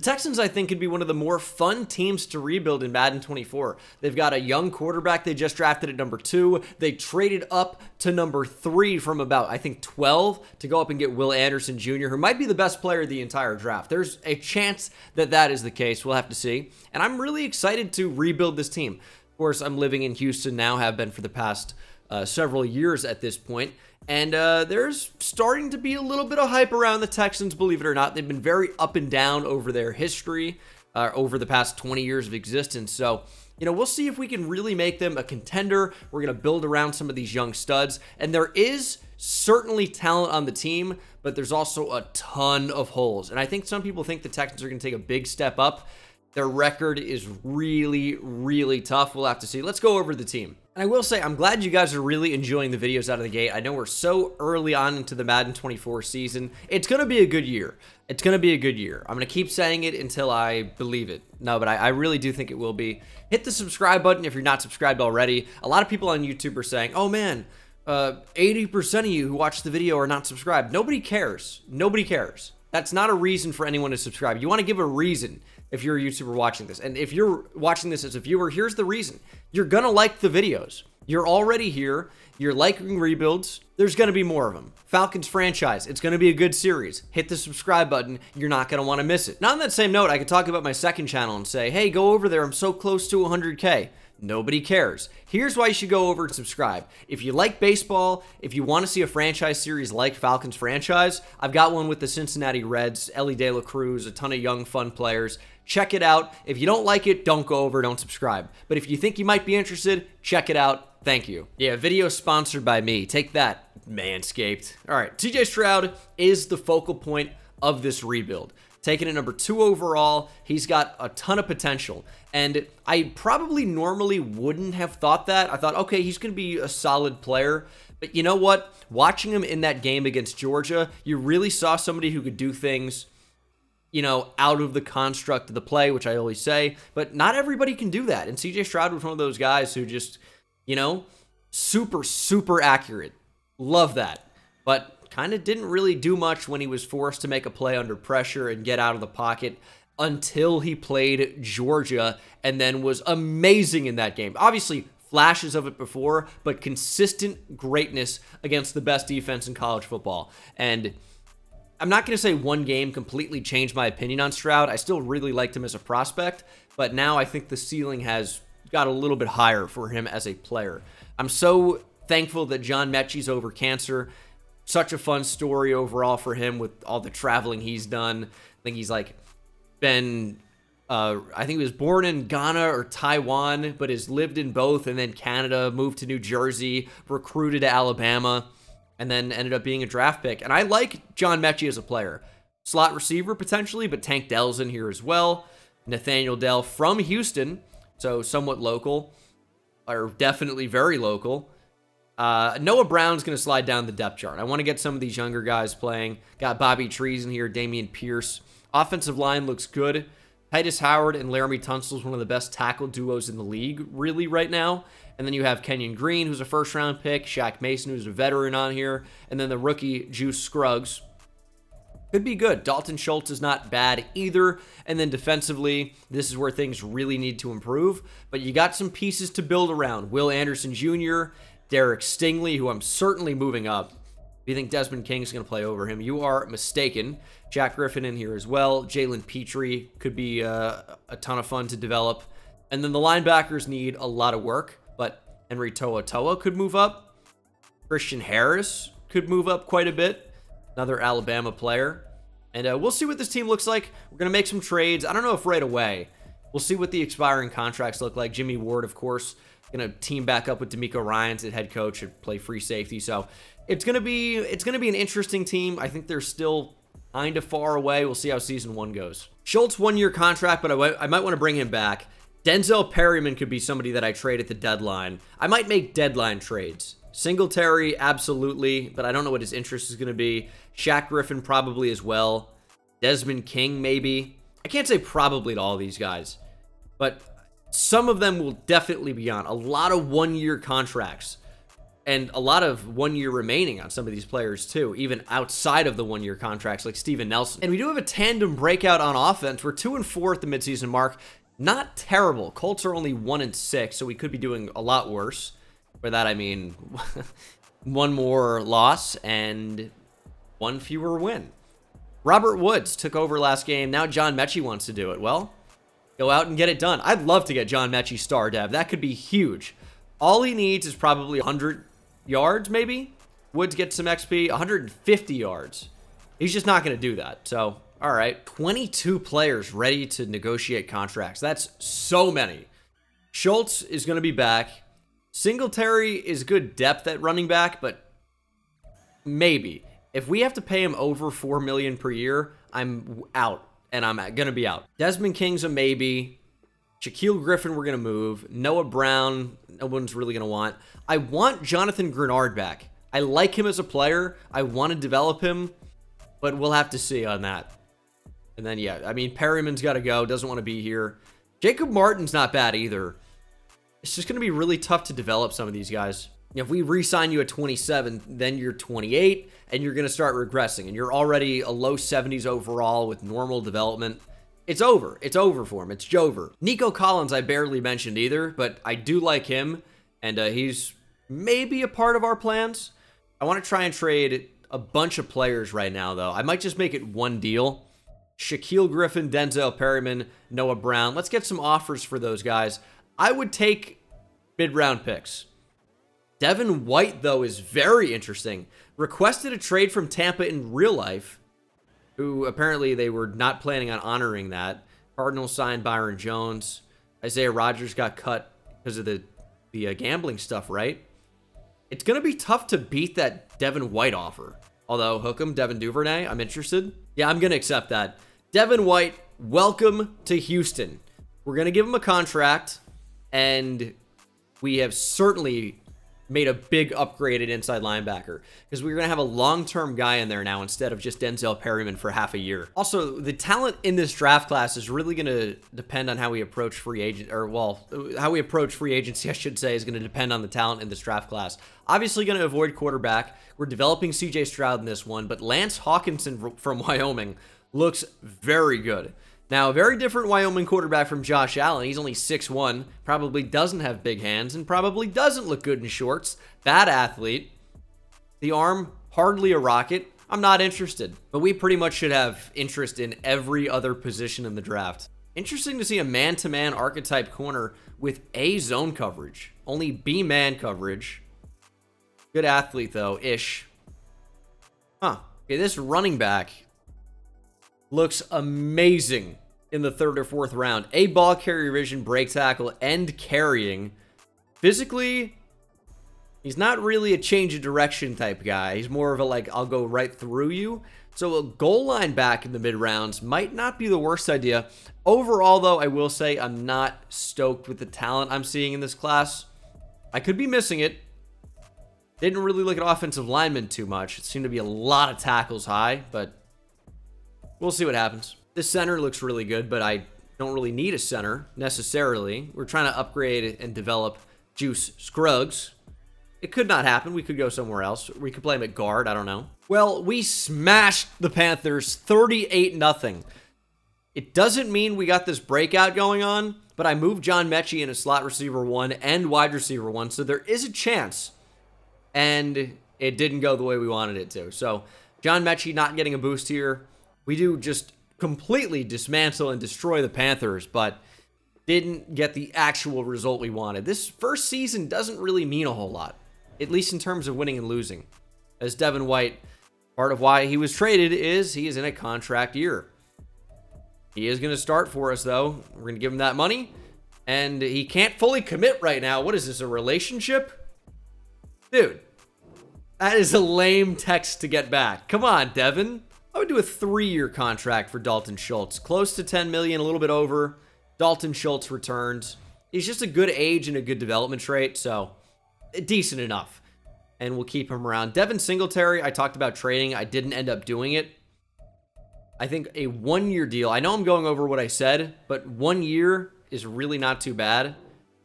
The Texans, I think, could be one of the more fun teams to rebuild in Madden 24. They've got a young quarterback they just drafted at number 2. They traded up to number 3 from about, I think, 12 to go up and get Will Anderson Jr., who might be the best player of the entire draft. There's a chance that that is the case. We'll have to see. And I'm really excited to rebuild this team. Of course, I'm living in Houston now, have been for the past several years at this point. And there's starting to be a little bit of hype around the Texans, believe it or not. They've been very up and down over their history, over the past 20 years of existence. So, you know, we'll see if we can really make them a contender. We're going to build around some of these young studs. And there is certainly talent on the team, but there's also a ton of holes. And I think some people think the Texans are going to take a big step up. Their record is really, really tough. We'll have to see. Let's go over the team. And I will say, I'm glad you guys are really enjoying the videos out of the gate. I know we're so early on into the Madden 24 season. It's going to be a good year. It's going to be a good year. I'm going to keep saying it until I believe it. No, but I really do think it will be. Hit the subscribe button if you're not subscribed already. A lot of people on YouTube are saying, oh man, 80% of you who watch the video are not subscribed. Nobody cares. Nobody cares. That's not a reason for anyone to subscribe. You want to give a reason if you're a YouTuber watching this. And if you're watching this as a viewer, here's the reason. You're going to like the videos. You're already here. You're liking rebuilds. There's going to be more of them. Falcons franchise. It's going to be a good series. Hit the subscribe button. You're not going to want to miss it. Now, on that same note, I could talk about my second channel and say, hey, go over there. I'm so close to 100K. Nobody cares. Here's why you should go over and subscribe. If you like baseball, if you want to see a franchise series like Falcons franchise, I've got one with the Cincinnati Reds, Ellie De La Cruz, a ton of young, fun players. Check it out. If you don't like it, don't go over, don't subscribe. But if you think you might be interested, check it out. Thank you. Yeah, video sponsored by me. Take that, Manscaped. All right, CJ Stroud is the focal point of this rebuild. Taken at number 2 overall, he's got a ton of potential. And I probably normally wouldn't have thought that. I thought, okay, he's going to be a solid player. But you know what? Watching him in that game against Georgia, you really saw somebody who could do things, you know, out of the construct of the play, which I always say. But not everybody can do that. And CJ Stroud was one of those guys who just, you know, super, super accurate. Love that. But kind of didn't really do much when he was forced to make a play under pressure and get out of the pocket until he played Georgia and then was amazing in that game. Obviously, flashes of it before, but consistent greatness against the best defense in college football. And I'm not going to say one game completely changed my opinion on Stroud. I still really liked him as a prospect, but now I think the ceiling has got a little bit higher for him as a player. I'm so thankful that John Metchie's over cancer. Such a fun story overall for him with all the traveling he's done. I think he's like been, I think he was born in Ghana or Taiwan, but has lived in both, and then Canada, moved to New Jersey, recruited to Alabama, and then ended up being a draft pick. And I like John Metchie as a player. Slot receiver potentially, but Tank Dell's in here as well. Nathaniel Dell from Houston, so somewhat local, or definitely very local. Noah Brown's going to slide down the depth chart. I want to get some of these younger guys playing. Got Bobby Trees in here, Dameon Pierce. Offensive line looks good. Titus Howard and Laramie Tunsil's one of the best tackle duos in the league, really, right now. And then you have Kenyon Green, who's a first-round pick. Shaq Mason, who's a veteran on here. And then the rookie, Juice Scruggs. Could be good. Dalton Schultz is not bad either. And then defensively, this is where things really need to improve. But you got some pieces to build around. Will Anderson Jr., Derek Stingley, who I'm certainly moving up. If you think Desmond King is going to play over him, you are mistaken. Shaq Griffin in here as well. Jalen Pitre could be a ton of fun to develop. And then the linebackers need a lot of work, but Henry Toa could move up. Christian Harris could move up quite a bit. Another Alabama player. And we'll see what this team looks like. We're going to make some trades. I don't know if right away. We'll see what the expiring contracts look like. Jimmy Ward, of course, going to team back up with D'Amico Ryans at head coach and play free safety. So it's going to be an interesting team. I think they're still kind of far away. We'll see how season 1 goes. Schultz, 1-year contract, but I might want to bring him back. Denzel Perryman could be somebody that I trade at the deadline. I might make deadline trades. Singletary, absolutely, but I don't know what his interest is going to be. Shaq Griffin probably as well. Desmond King, maybe. I can't say probably to all these guys, but some of them will definitely be on. A lot of 1-year contracts. and a lot of one-year remaining on some of these players too, even outside of the one-year contracts like Steven Nelson. And we do have a tandem breakout on offense. We're 2-4 at the midseason mark. Not terrible. Colts are only 1-6, so we could be doing a lot worse. For that, I mean, one more loss and one fewer win. Robert Woods took over last game. Now John Metchie wants to do it. Well, go out and get it done. I'd love to get John Metchie star dev. That could be huge. All he needs is probably 100 yards, maybe. Woods gets some XP, 150 yards. He's just not going to do that. So, all right. 22 players ready to negotiate contracts. That's so many. Schultz is going to be back. Singletary is good depth at running back, but maybe. If we have to pay him over $4 million per year, I'm out, and I'm going to be out. Desmond King's a maybe. Shaquille Griffin, we're going to move. Noah Brown, no one's really going to want. I want Jonathan Greenard back. I like him as a player. I want to develop him, but we'll have to see on that. And then, yeah, I mean, Perryman's got to go. Doesn't want to be here. Jacob Martin's not bad either. It's just going to be really tough to develop some of these guys. If we re-sign you at 27, then you're 28, and you're going to start regressing, and you're already a low 70s overall with normal development. It's over. It's over for him. It's Jover. Nico Collins I barely mentioned either, but I do like him, and he's maybe a part of our plans. I want to try and trade a bunch of players right now, though. I might just make it one deal. Shaquille Griffin, Denzel Perryman, Noah Brown. Let's get some offers for those guys. I would take mid-round picks. Devin White, though, is very interesting. Requested a trade from Tampa in real life, who apparently they were not planning on honoring that. Cardinals signed Byron Jones. Isaiah Rodgers got cut because of the gambling stuff, right? It's going to be tough to beat that Devin White offer. Although, hook him, Devin Duvernay, I'm interested. Yeah, I'm going to accept that. Devin White, welcome to Houston. We're going to give him a contract, and we have certainly made a big upgrade at inside linebacker because we're going to have a long-term guy in there now instead of just Denzel Perryman for half a year. Also, the talent in this draft class is really going to depend on how we approach free agent, or well, how we approach free agency, I should say, is going to depend on the talent in this draft class. Obviously going to avoid quarterback. We're developing CJ Stroud in this one, but Lance Hawkinson from Wyoming looks very good. Now, a very different Wyoming quarterback from Josh Allen. He's only 6'1", probably doesn't have big hands, and probably doesn't look good in shorts. Bad athlete. The arm, hardly a rocket. I'm not interested. But we pretty much should have interest in every other position in the draft. Interesting to see a man-to-man archetype corner with A zone coverage. Only B man coverage. Good athlete, though, ish. Huh. Okay, this running back looks amazing in the third or fourth round. A ball carrier vision, break tackle, and carrying. Physically, he's not really a change of direction type guy. He's more of a, like, I'll go right through you. So a goal line back in the mid-rounds might not be the worst idea. Overall, though, I will say I'm not stoked with the talent I'm seeing in this class. I could be missing it. Didn't really look at offensive linemen too much. It seemed to be a lot of tackles high, but we'll see what happens. The center looks really good, but I don't really need a center necessarily. We're trying to upgrade and develop Juice Scruggs. It could not happen. We could go somewhere else. We could play him at guard. I don't know. Well, we smashed the Panthers 38-0. It doesn't mean we got this breakout going on, but I moved John Metchie in a slot receiver one and wide receiver one, so there is a chance. And it didn't go the way we wanted it to. So John Metchie not getting a boost here. We do just completely dismantle and destroy the Panthers, but didn't get the actual result we wanted. This first season doesn't really mean a whole lot, at least in terms of winning and losing. As Devin White, part of why he was traded is he is in a contract year. He is going to start for us, though. We're going to give him that money, and he can't fully commit right now. What is this, a relationship? Dude, that is a lame text to get back. Come on, Devin. I would do a 3-year contract for Dalton Schultz. Close to $10 million, a little bit over. Dalton Schultz returns. He's just a good age and a good development trait, so decent enough. And we'll keep him around. Devin Singletary, I talked about trading. I didn't end up doing it. I think a 1-year deal. I know I'm going over what I said, but 1 year is really not too bad.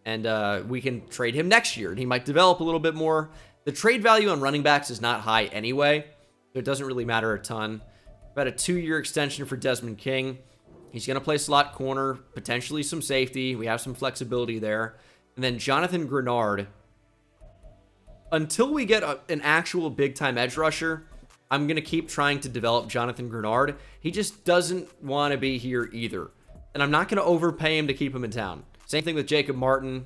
And we can trade him next year, and he might develop a little bit more. The trade value on running backs is not high anyway, so it doesn't really matter a ton. About a 2-year extension for Desmond King. He's going to play slot corner, potentially some safety. We have some flexibility there. And then Jonathan Greenard. Until we get an actual big-time edge rusher, I'm going to keep trying to develop Jonathan Greenard. He just doesn't want to be here either. And I'm not going to overpay him to keep him in town. Same thing with Jacob Martin.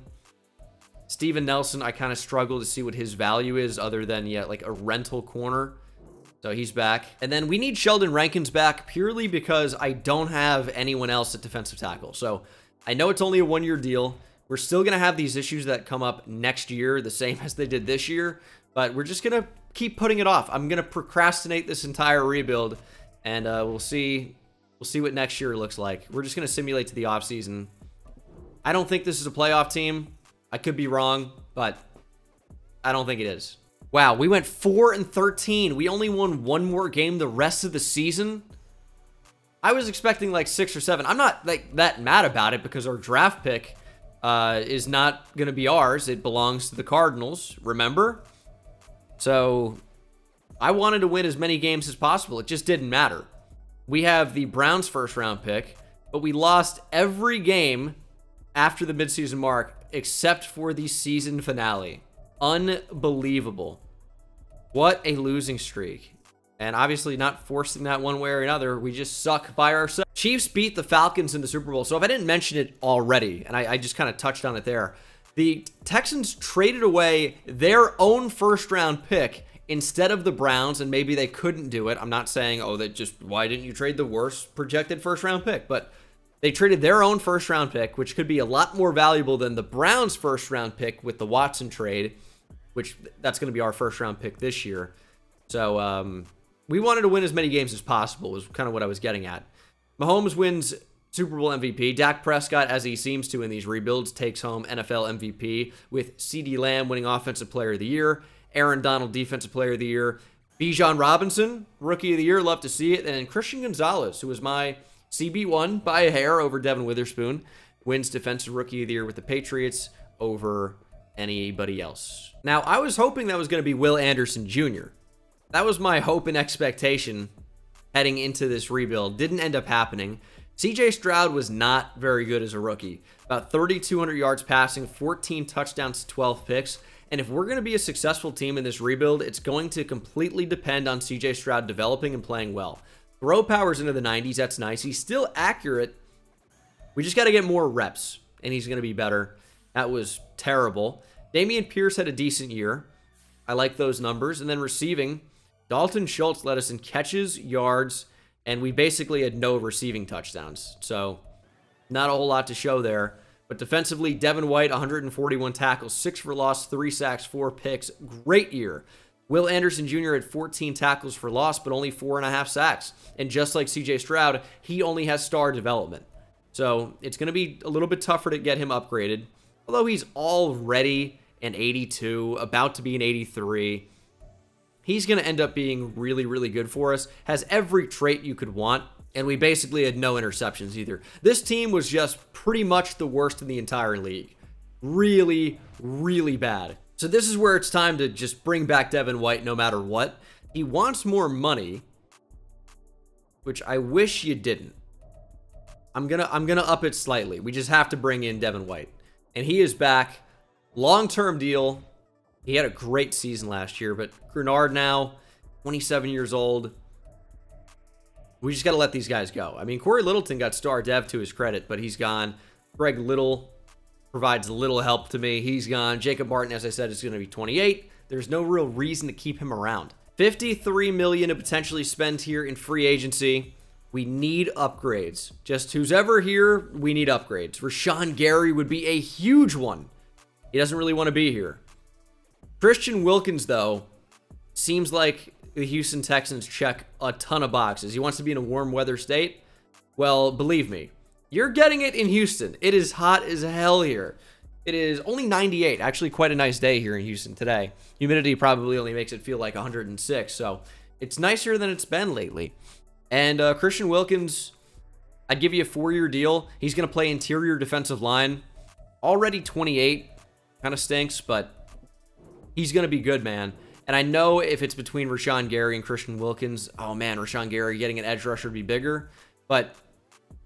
Steven Nelson, I kind of struggle to see what his value is other than, yeah, like a rental corner. So he's back. And then we need Sheldon Rankins back purely because I don't have anyone else at defensive tackle. So I know it's only a 1-year deal. We're still going to have these issues that come up next year, the same as they did this year. But we're just going to keep putting it off. I'm going to procrastinate this entire rebuild. And we'll see what next year looks like. We're just going to simulate to the offseason. I don't think this is a playoff team. I could be wrong, but I don't think it is. Wow, we went 4-13. We only won 1 more game the rest of the season. I was expecting like 6 or 7. I'm not like that mad about it because our draft pick is not going to be ours. It belongs to the Cardinals, remember? So I wanted to win as many games as possible. It just didn't matter. We have the Browns' first-round pick, but we lost every game after the midseason mark, except for the season finale. Unbelievable. What a losing streak. And obviously not forcing that one way or another. We just suck by ourselves. Chiefs beat the Falcons in the Super Bowl. So if I didn't mention it already, and I just kind of touched on it there, the Texans traded away their own first-round pick instead of the Browns, and maybe they couldn't do it. I'm not saying, oh, that just, why didn't you trade the worst projected first-round pick? But they traded their own first-round pick, which could be a lot more valuable than the Browns' first-round pick with the Watson trade, which that's going to be our first-round pick this year. So we wanted to win as many games as possible was kind of what I was getting at. Mahomes wins Super Bowl MVP. Dak Prescott, as he seems to in these rebuilds, takes home NFL MVP with CeeDee Lamb winning Offensive Player of the Year, Aaron Donald Defensive Player of the Year, Bijan Robinson, Rookie of the Year, love to see it, and then Christian Gonzalez, who was my CB1 by a hair over Devin Witherspoon, wins Defensive Rookie of the Year with the Patriots over anybody else. Now, I was hoping that was going to be Will Anderson Jr. That was my hope and expectation heading into this rebuild. Didn't end up happening. CJ Stroud was not very good as a rookie. About 3,200 yards passing, 14 touchdowns, 12 picks. And if we're going to be a successful team in this rebuild, it's going to completely depend on CJ Stroud developing and playing well. Throw power's into the 90s. That's nice. He's still accurate. We just got to get more reps, and he's going to be better. That was terrible. Dameon Pierce had a decent year. I like those numbers. And then receiving, Dalton Schultz led us in catches, yards, and we basically had no receiving touchdowns. So not a whole lot to show there. But defensively, Devin White, 141 tackles, 6 for loss, 3 sacks, 4 picks. Great year. Will Anderson Jr. had 14 tackles for loss, but only 4.5 sacks. And just like CJ Stroud, he only has star development. So it's going to be a little bit tougher to get him upgraded. Although he's already an 82, about to be an 83. He's going to end up being really, really good for us. Has every trait you could want. And we basically had no interceptions either. This team was just pretty much the worst in the entire league. Really, really bad. So this is where it's time to just bring back Devin White no matter what. He wants more money, which I wish you didn't. I'm gonna up it slightly. We just have to bring in Devin White. And he is back. Long-term deal. He had a great season last year, but Greenard now, 27 years old. We just got to let these guys go. I mean, Corey Littleton got star dev to his credit, but he's gone. Greg Little provides little help to me. He's gone. Jacob Martin, as I said, is going to be 28. There's no real reason to keep him around. $53 million to potentially spend here in free agency. We need upgrades. Just who's ever here, we need upgrades. Rashan Gary would be a huge one. He doesn't really want to be here. Christian Wilkins, though, seems like the Houston Texans check a ton of boxes. He wants to be in a warm weather state. Well, believe me, you're getting it in Houston. It is hot as hell here. It is only 98. Actually, quite a nice day here in Houston today. Humidity probably only makes it feel like 106, so it's nicer than it's been lately. And Christian Wilkins, I'd give you a 4-year deal. He's going to play interior defensive line. Already 28. Kind of stinks, but he's going to be good, man. And I know if it's between Rashan Gary and Christian Wilkins, oh man, Rashan Gary getting an edge rusher would be bigger. But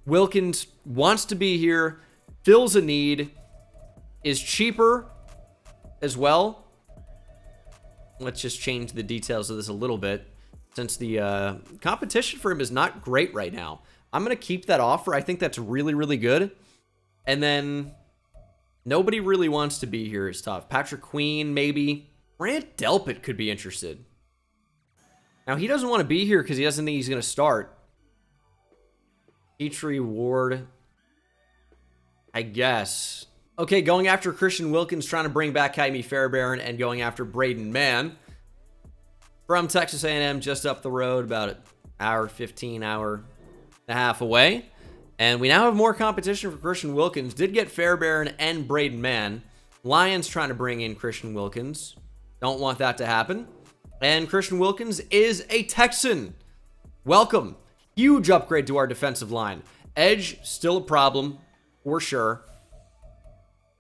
Wilkins wants to be here, fills a need, is cheaper as well. Let's just change the details of this a little bit, since the competition for him is not great right now. I'm going to keep that offer. I think that's really, really good. And then nobody really wants to be here is tough. Patrick Queen, maybe. Grant Delpit could be interested. Now, he doesn't want to be here because he doesn't think he's going to start. Petrie, Ward, I guess. Okay, going after Christian Wilkins, trying to bring back Ka'imi Fairbairn, and going after Braden Mann from Texas A&M, just up the road, about an hour 15, hour and a half away. And we now have more competition for Christian Wilkins. Did get Fairbairn and Braden Mann. Lions trying to bring in Christian Wilkins. Don't want that to happen. And Christian Wilkins is a Texan. Welcome. Huge upgrade to our defensive line. Edge, still a problem, for sure.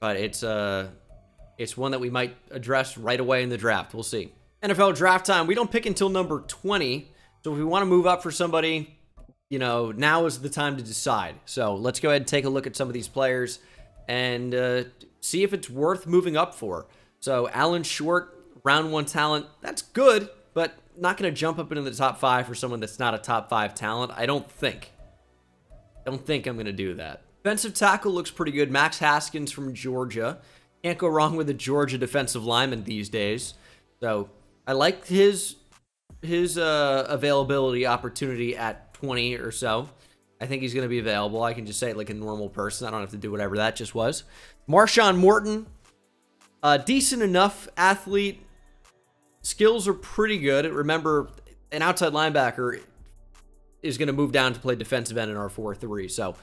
But it's one that we might address right away in the draft. We'll see. NFL draft time. We don't pick until number 20. So if we want to move up for somebody, you know, now is the time to decide. So let's go ahead and take a look at some of these players and see if it's worth moving up for. So Alan Short, round one talent, that's good, but not going to jump up into the top 5 for someone that's not a top 5 talent, I don't think. Don't think I'm going to do that. Defensive tackle looks pretty good. Max Haskins from Georgia. Can't go wrong with a Georgia defensive lineman these days. So I like his availability opportunity at 20 or so. I think he's going to be available. I can just say it like a normal person. I don't have to do whatever that just was. Marshawn Morton, decent enough athlete. Skills are pretty good. Remember, an outside linebacker is going to move down to play defensive end in our 4-3. So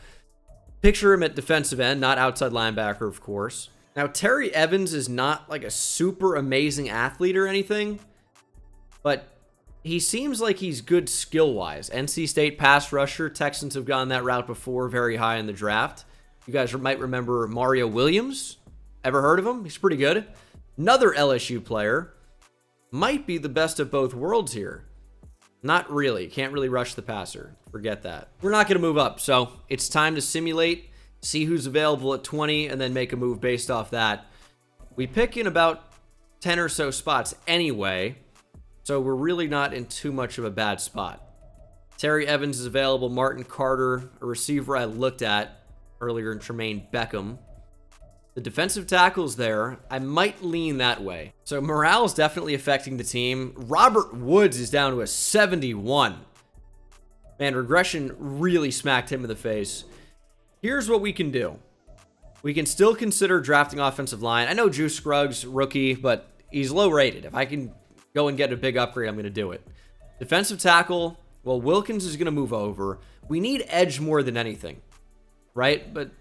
picture him at defensive end, not outside linebacker, of course. Now, Terry Evans is not like a super amazing athlete or anything, but he seems like he's good skill-wise. NC State pass rusher. Texans have gone that route before, very high in the draft. You guys might remember Mario Williams. Ever heard of him? He's pretty good. Another LSU player. Might be the best of both worlds here. Not really. Can't really rush the passer. Forget that. We're not going to move up, so it's time to simulate, see who's available at 20, and then make a move based off that. We pick in about 10 or so spots anyway, so we're really not in too much of a bad spot. Terry Evans is available. Martin Carter, a receiver I looked at earlier, in Tremaine Beckham. The defensive tackle's there. I might lean that way. So morale is definitely affecting the team. Robert Woods is down to a 71. Man, regression really smacked him in the face. Here's what we can do. We can still consider drafting offensive line. I know Juice Scruggs, rookie, but he's low rated. If I can go and get a big upgrade, I'm going to do it. Defensive tackle, well, Wilkins is going to move over. We need edge more than anything, right? But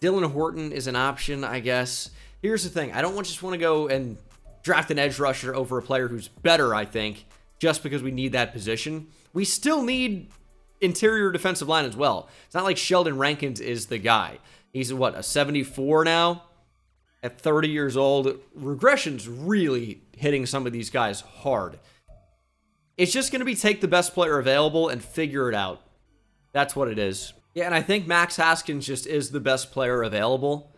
Dylan Horton is an option, I guess. Here's the thing. I don't just want to go and draft an edge rusher over a player who's better, I think, just because we need that position. We still need interior defensive line as well. It's not like Sheldon Rankins is the guy. He's, what, a 74 now? At 30 years old, regression's really hitting some of these guys hard. It's just going to be take the best player available and figure it out. That's what it is. Yeah, and I think Max Haskins just is the best player available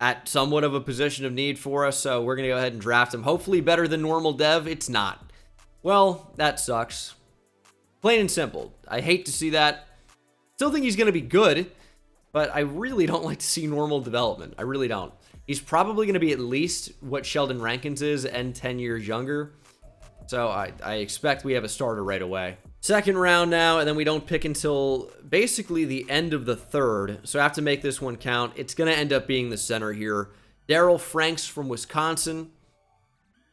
at somewhat of a position of need for us, so we're going to go ahead and draft him. Hopefully better than normal dev. It's not. Well, that sucks. Plain and simple. I hate to see that. Still think he's going to be good, but I really don't like to see normal development. I really don't. He's probably going to be at least what Sheldon Rankins is and 10 years younger, so I expect we have a starter right away. Second round now, and then we don't pick until basically the end of the third. So I have to make this one count. It's going to end up being the center here. Darrell Franks from Wisconsin.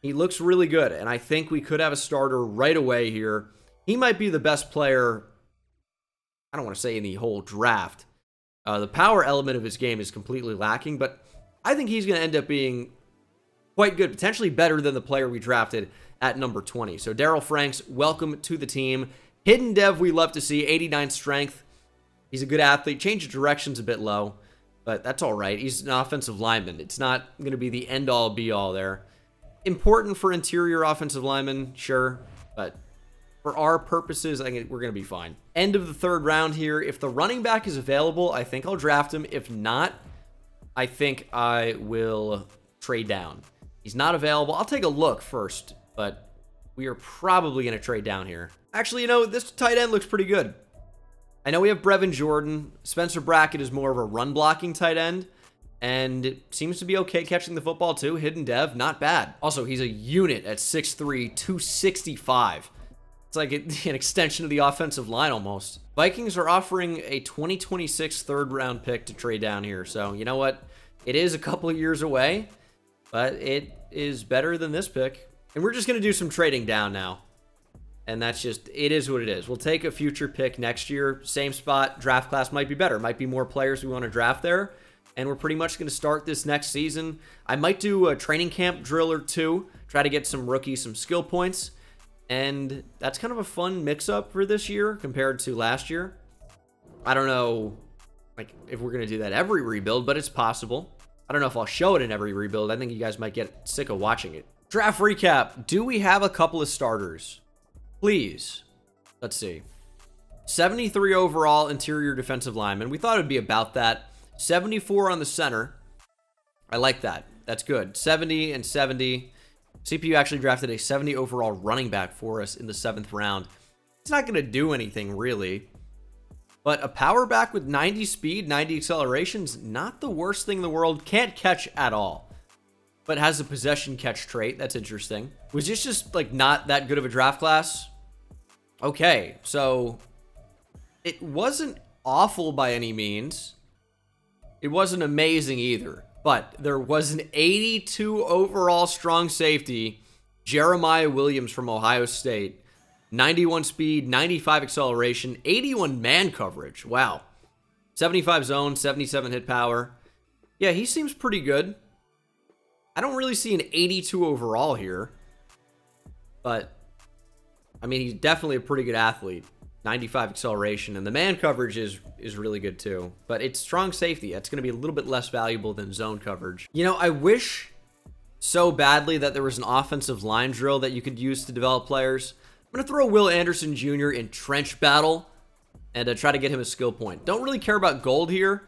He looks really good, and I think we could have a starter right away here. He might be the best player, I don't want to say in the whole draft. The power element of his game is completely lacking, but I think he's going to end up being quite good, potentially better than the player we drafted at number 20. So Darrell Franks, welcome to the team. Hidden dev we love to see, 89 strength. He's a good athlete. Change of direction's a bit low, but that's all right. He's an offensive lineman. It's not going to be the end-all, be-all there. important for interior offensive linemen, sure, but for our purposes, I think we're going to be fine. End of the third round here. If the running back is available, I think I'll draft him. If not, I think I will trade down. He's not available. I'll take a look first, but we are probably going to trade down here. Actually, you know, this tight end looks pretty good. I know we have Brevin Jordan. Spencer Brackett is more of a run-blocking tight end, and it seems to be okay catching the football, too. Hidden Dev, not bad. Also, he's a unit at 6'3", 265. It's like an extension of the offensive line almost. Vikings are offering a 2026 third-round pick to trade down here. So, you know what? It is a couple of years away, but it is better than this pick. And we're just going to do some trading down now. And that's just, it is what it is. We'll take a future pick next year. Same spot. Draft class might be better. Might be more players we want to draft there. And we're pretty much going to start this next season. I might do a training camp drill or two. Try to get some rookies, some skill points. And that's kind of a fun mix-up for this year compared to last year. I don't know, like, if we're going to do that every rebuild, but it's possible. I don't know if I'll show it in every rebuild. I think you guys might get sick of watching it. Draft recap. Do we have a couple of starters? Please. Let's see. 73 overall interior defensive lineman. We thought it would be about that. 74 on the center. I like that. That's good. 70 and 70. CPU actually drafted a 70 overall running back for us in the 7th round. It's not going to do anything, really. But a power back with 90 speed, 90 acceleration's not the worst thing in the world. Can't catch at all. But has a possession catch trait. That's interesting. Was this just, like, not that good of a draft class? Okay, so it wasn't awful by any means. It wasn't amazing either. But there was an 82 overall strong safety, Jeremiah Williams from Ohio State. 91 speed, 95 acceleration, 81 man coverage. Wow. 75 zone, 77 hit power. Yeah, he seems pretty good. I don't really see an 82 overall here. But, I mean, he's definitely a pretty good athlete. 95 acceleration, and the man coverage is really good too. But it's strong safety. That's going to be a little bit less valuable than zone coverage. You know, I wish so badly that there was an offensive line drill that you could use to develop players. I'm going to throw Will Anderson Jr. in trench battle and try to get him a skill point. Don't really care about gold here,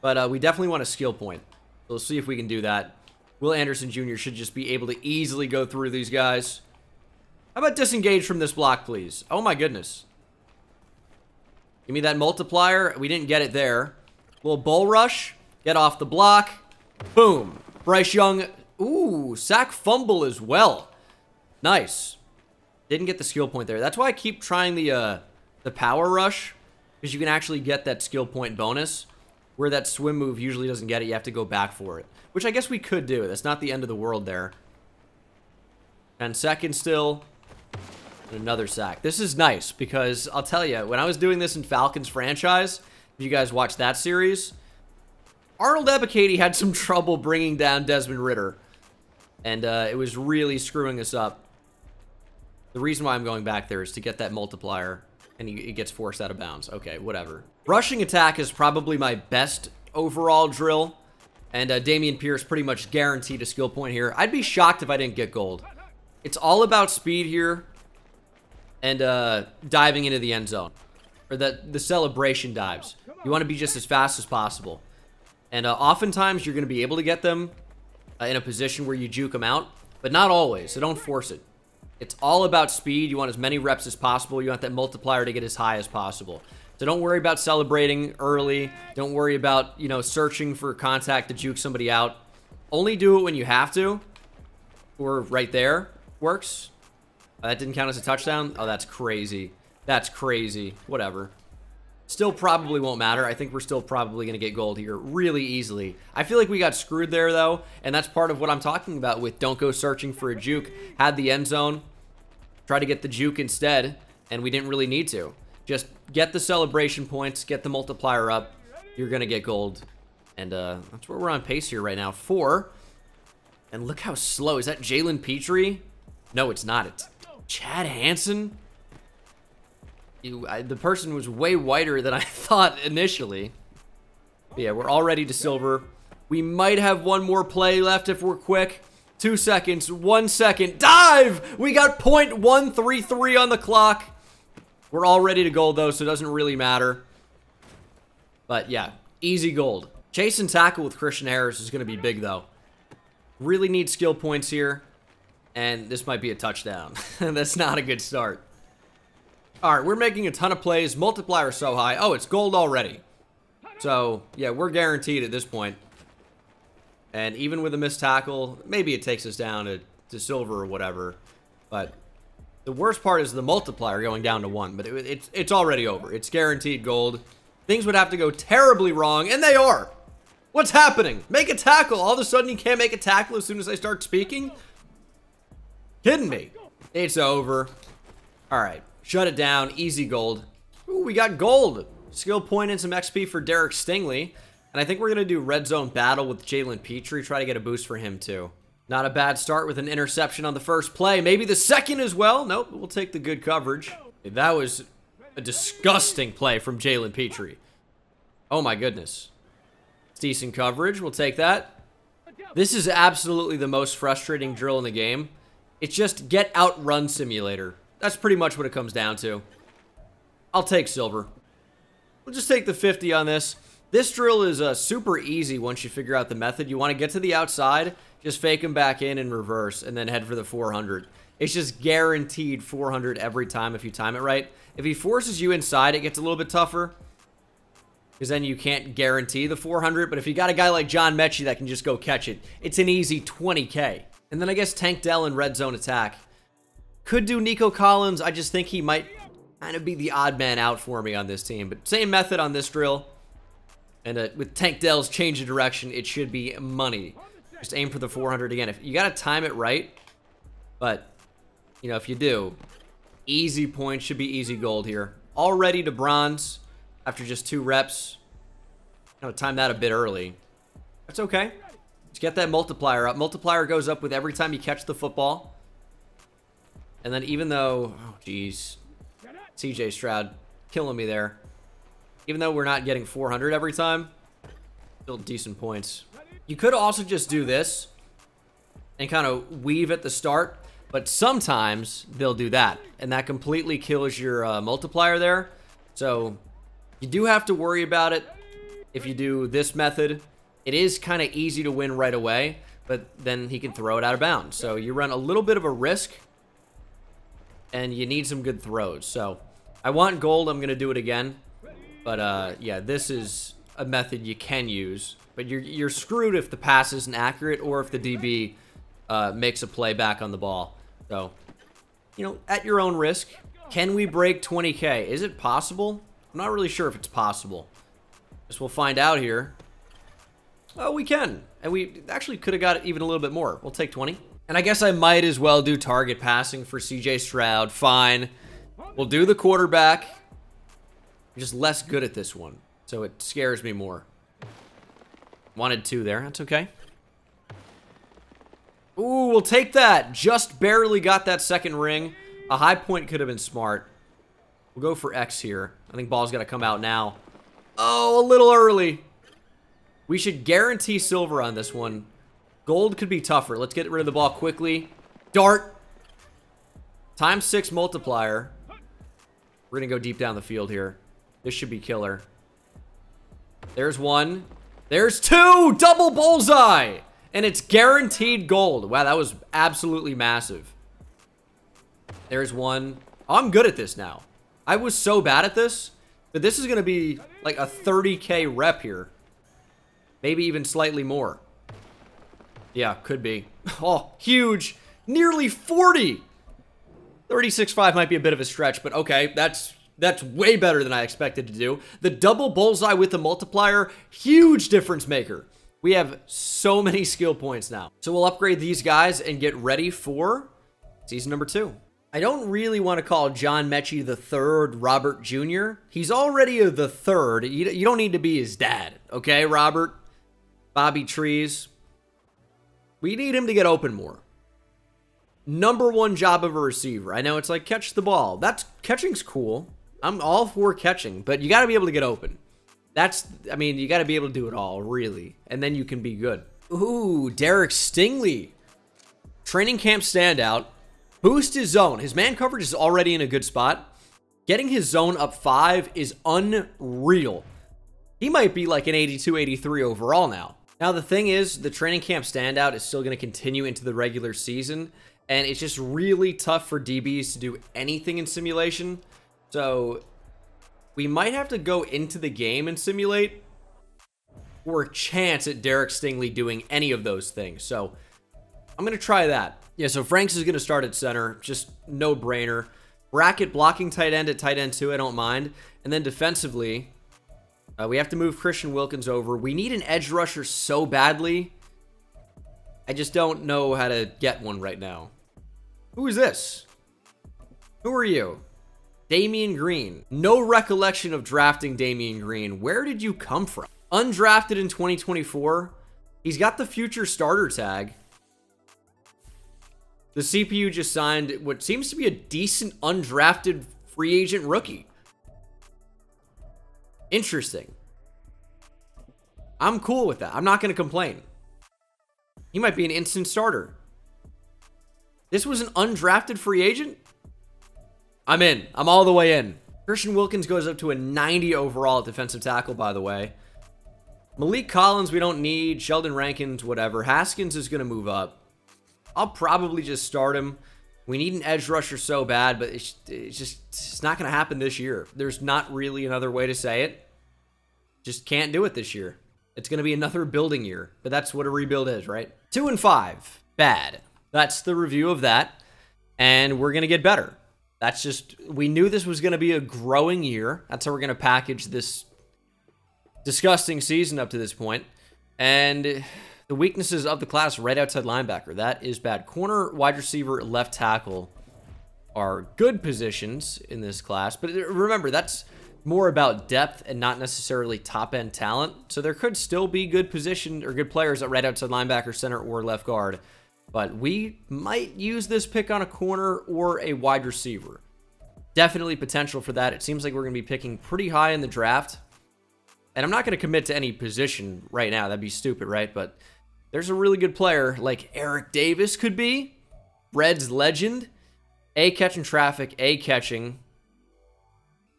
but we definitely want a skill point. So we'll see if we can do that. Will Anderson Jr. should just be able to easily go through these guys. How about disengage from this block, please? Oh my goodness. Give me that multiplier. We didn't get it there. Little bull rush. Get off the block. Boom. Bryce Young. Ooh, sack fumble as well. Nice. Didn't get the skill point there. That's why I keep trying the power rush. Because you can actually get that skill point bonus. Where that swim move usually doesn't get it. You have to go back for it. Which I guess we could do. That's not the end of the world there. 10 seconds still. Another sack. This is nice because I'll tell you, when I was doing this in Falcons franchise, if you guys watched that series, Arnold Ebbacady had some trouble bringing down Desmond Ridder, and it was really screwing us up. The reason why I'm going back there is to get that multiplier, and he gets forced out of bounds. Okay, whatever. Rushing attack is probably my best overall drill, and Dameon Pierce pretty much guaranteed a skill point here. I'd be shocked if I didn't get gold. It's all about speed here. And diving into the end zone. Or the celebration dives. You want to be just as fast as possible. And oftentimes you're going to be able to get them in a position where you juke them out. But not always, so don't force it. It's all about speed. You want as many reps as possible. You want that multiplier to get as high as possible. So don't worry about celebrating early. Don't worry about, you know, searching for contact to juke somebody out. Only do it when you have to. Or right there works. That didn't count as a touchdown? Oh, that's crazy. That's crazy. Whatever. Still probably won't matter. I think we're still probably going to get gold here really easily. I feel like we got screwed there, though, and that's part of what I'm talking about with don't go searching for a juke. Had the end zone. Try to get the juke instead, and we didn't really need to. Just get the celebration points, get the multiplier up. You're going to get gold, and that's where we're on pace here right now. 4, and look how slow. Is that Jalen Pitre? No, it's not. It's Chad Hansen? The person was way whiter than I thought initially. But yeah, we're already to silver. We might have one more play left if we're quick. 2 seconds, 1 second, dive! We got .133 on the clock. We're all ready to gold though, so it doesn't really matter. But yeah, easy gold. Chase and tackle with Christian Harris is going to be big though. Really need skill points here. And this might be a touchdown. That's not a good start. All right, we're making a ton of plays. Multiplier so high. Oh, it's gold already. So, yeah, we're guaranteed at this point. And even with a missed tackle, maybe it takes us down to silver or whatever. But the worst part is the multiplier going down to 1. But it's already over. It's guaranteed gold. Things would have to go terribly wrong, and they are. What's happening? Make a tackle. All of a sudden, you can't make a tackle as soon as I start speaking? Kidding me. It's over. All right. Shut it down. Easy gold. Ooh, we got gold. Skill point and some XP for Derek Stingley. And I think we're going to do red zone battle with Jalen Pitre. Try to get a boost for him, too. Not a bad start with an interception on the first play. Maybe the second as well. Nope, we'll take the good coverage. That was a disgusting play from Jalen Pitre. Oh, my goodness. It's decent coverage. We'll take that. This is absolutely the most frustrating drill in the game. It's just get out run simulator. That's pretty much what it comes down to. I'll take silver. We'll just take the 50 on this. This drill is super easy once you figure out the method. You want to get to the outside, just fake them back in reverse, and then head for the 400. It's just guaranteed 400 every time if you time it right. If he forces you inside, it gets a little bit tougher, because then you can't guarantee the 400. But if you got a guy like John Metchie that can just go catch it, it's an easy 20K. And then I guess Tank Dell in red zone attack. Could do Nico Collins. I just think he might kind of be the odd man out for me on this team. But same method on this drill. And with Tank Dell's change of direction, it should be money. Just aim for the 400 again. If you got to time it right. But, you know, if you do, easy points should be easy gold here. Already to bronze after just 2 reps. I'm going to time that a bit early. That's okay. Just get that multiplier up. Multiplier goes up with every time you catch the football. And then even though, oh, geez, CJ Stroud killing me there. Even though we're not getting 400 every time, still decent points. You could also just do this and kind of weave at the start, but sometimes they'll do that, and that completely kills your multiplier there. So you do have to worry about it if you do this method. It is kind of easy to win right away, but then he can throw it out of bounds. So you run a little bit of a risk, and you need some good throws. So I want gold. I'm going to do it again. But yeah, this is a method you can use. But you're screwed if the pass isn't accurate or if the DB makes a play back on the ball. So, you know, at your own risk. Can we break 20K? Is it possible? I'm not really sure if it's possible. Guess we'll find out here. Oh, we can. And we actually could have got even a little bit more. We'll take 20. And I guess I might as well do target passing for CJ Stroud. Fine. We'll do the quarterback. I'm just less good at this one, so it scares me more. Wanted 2 there. That's okay. Ooh, we'll take that. Just barely got that second ring. A high point could have been smart. We'll go for X here. I think ball's got to come out now. Oh, a little early. We should guarantee silver on this one. Gold could be tougher. Let's get rid of the ball quickly. Dart. Times 6 multiplier. We're going to go deep down the field here. This should be killer. There's 1. There's 2. Double bullseye. And it's guaranteed gold. Wow, that was absolutely massive. There's 1. Oh, I'm good at this now. I was so bad at this. But this is going to be like a 30K rep here. Maybe even slightly more. Yeah, could be. Oh, huge. Nearly 40. 36.5 might be a bit of a stretch, but okay. That's way better than I expected to do. The double bullseye with the multiplier, huge difference maker. We have so many skill points now. So we'll upgrade these guys and get ready for season number 2. I don't really want to call John Metchie the third Robert Jr. He's already the third. You don't need to be his dad. Okay, Robert. Bobby Trees. We need him to get open more. #1 job of a receiver. I know it's like catch the ball. Catching's cool. I'm all for catching, but you got to be able to get open. I mean, you got to be able to do it all, really. And then you can be good. Ooh, Derek Stingley. training camp standout, boost his zone. His man coverage is already in a good spot. Getting his zone up 5 is unreal. He might be like an 82, 83 overall now. Now, the thing is, the training camp standout is still going to continue into the regular season, and it's just really tough for DBs to do anything in simulation. So we might have to go into the game and simulate for a chance at Derek Stingley doing any of those things. So I'm going to try that. Yeah, so Franks is going to start at center. Just no-brainer. Bracket blocking tight end at tight end 2, I don't mind. And then defensively, we have to move Christian Wilkins over. We need an edge rusher so badly. I just don't know how to get one right now. Who is this? Who are you? Damian Green. No recollection of drafting Damian Green. Where did you come from? Undrafted in 2024. He's got the future starter tag. The CPU just signed what seems to be a decent undrafted free agent rookie. Interesting. I'm cool with that. I'm not going to complain. He might be an instant starter. This was an undrafted free agent? I'm in. I'm all the way in. Christian Wilkins goes up to a 90 overall at defensive tackle, by the way. Malik Collins, we don't need. Sheldon Rankins, whatever. Haskins is going to move up. I'll probably just start him. We need an edge rusher so bad, but it's not going to happen this year. There's not really another way to say it. Just can't do it this year. It's going to be another building year, but that's what a rebuild is, right? 2-5. Bad. That's the review of that, and we're going to get better. That's just, we knew this was going to be a growing year. That's how we're going to package this disgusting season up to this point. And the weaknesses of the class: right outside linebacker, that is bad. Corner, wide receiver, left tackle are good positions in this class. But remember, that's more about depth and not necessarily top-end talent. So there could still be good position or good players at right outside linebacker, center, or left guard. But we might use this pick on a corner or a wide receiver. Definitely potential for that. It seems like we're going to be picking pretty high in the draft. And I'm not going to commit to any position right now. That'd be stupid, right? But there's a really good player like Eric Davis could be. Reds legend. A catching traffic, A catching.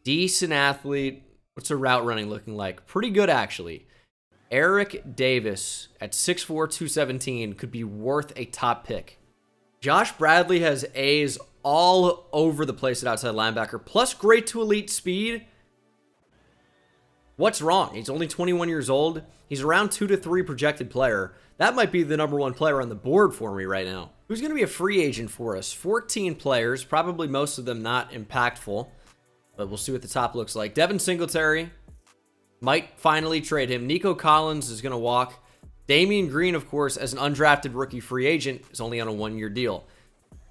Decent athlete. What's the route running looking like? Pretty good, actually. Eric Davis at 6'4", 217 could be worth a top pick. Josh Bradley has A's all over the place at outside linebacker, plus great to elite speed. What's wrong? He's only 21 years old. He's around 2 to 3 projected player. That might be the #1 player on the board for me right now. Who's going to be a free agent for us? 14 players, probably most of them not impactful, but we'll see what the top looks like. Devin Singletary. Might finally trade him. Nico Collins is going to walk. Damian Green, of course, as an undrafted rookie free agent, is only on a 1-year deal.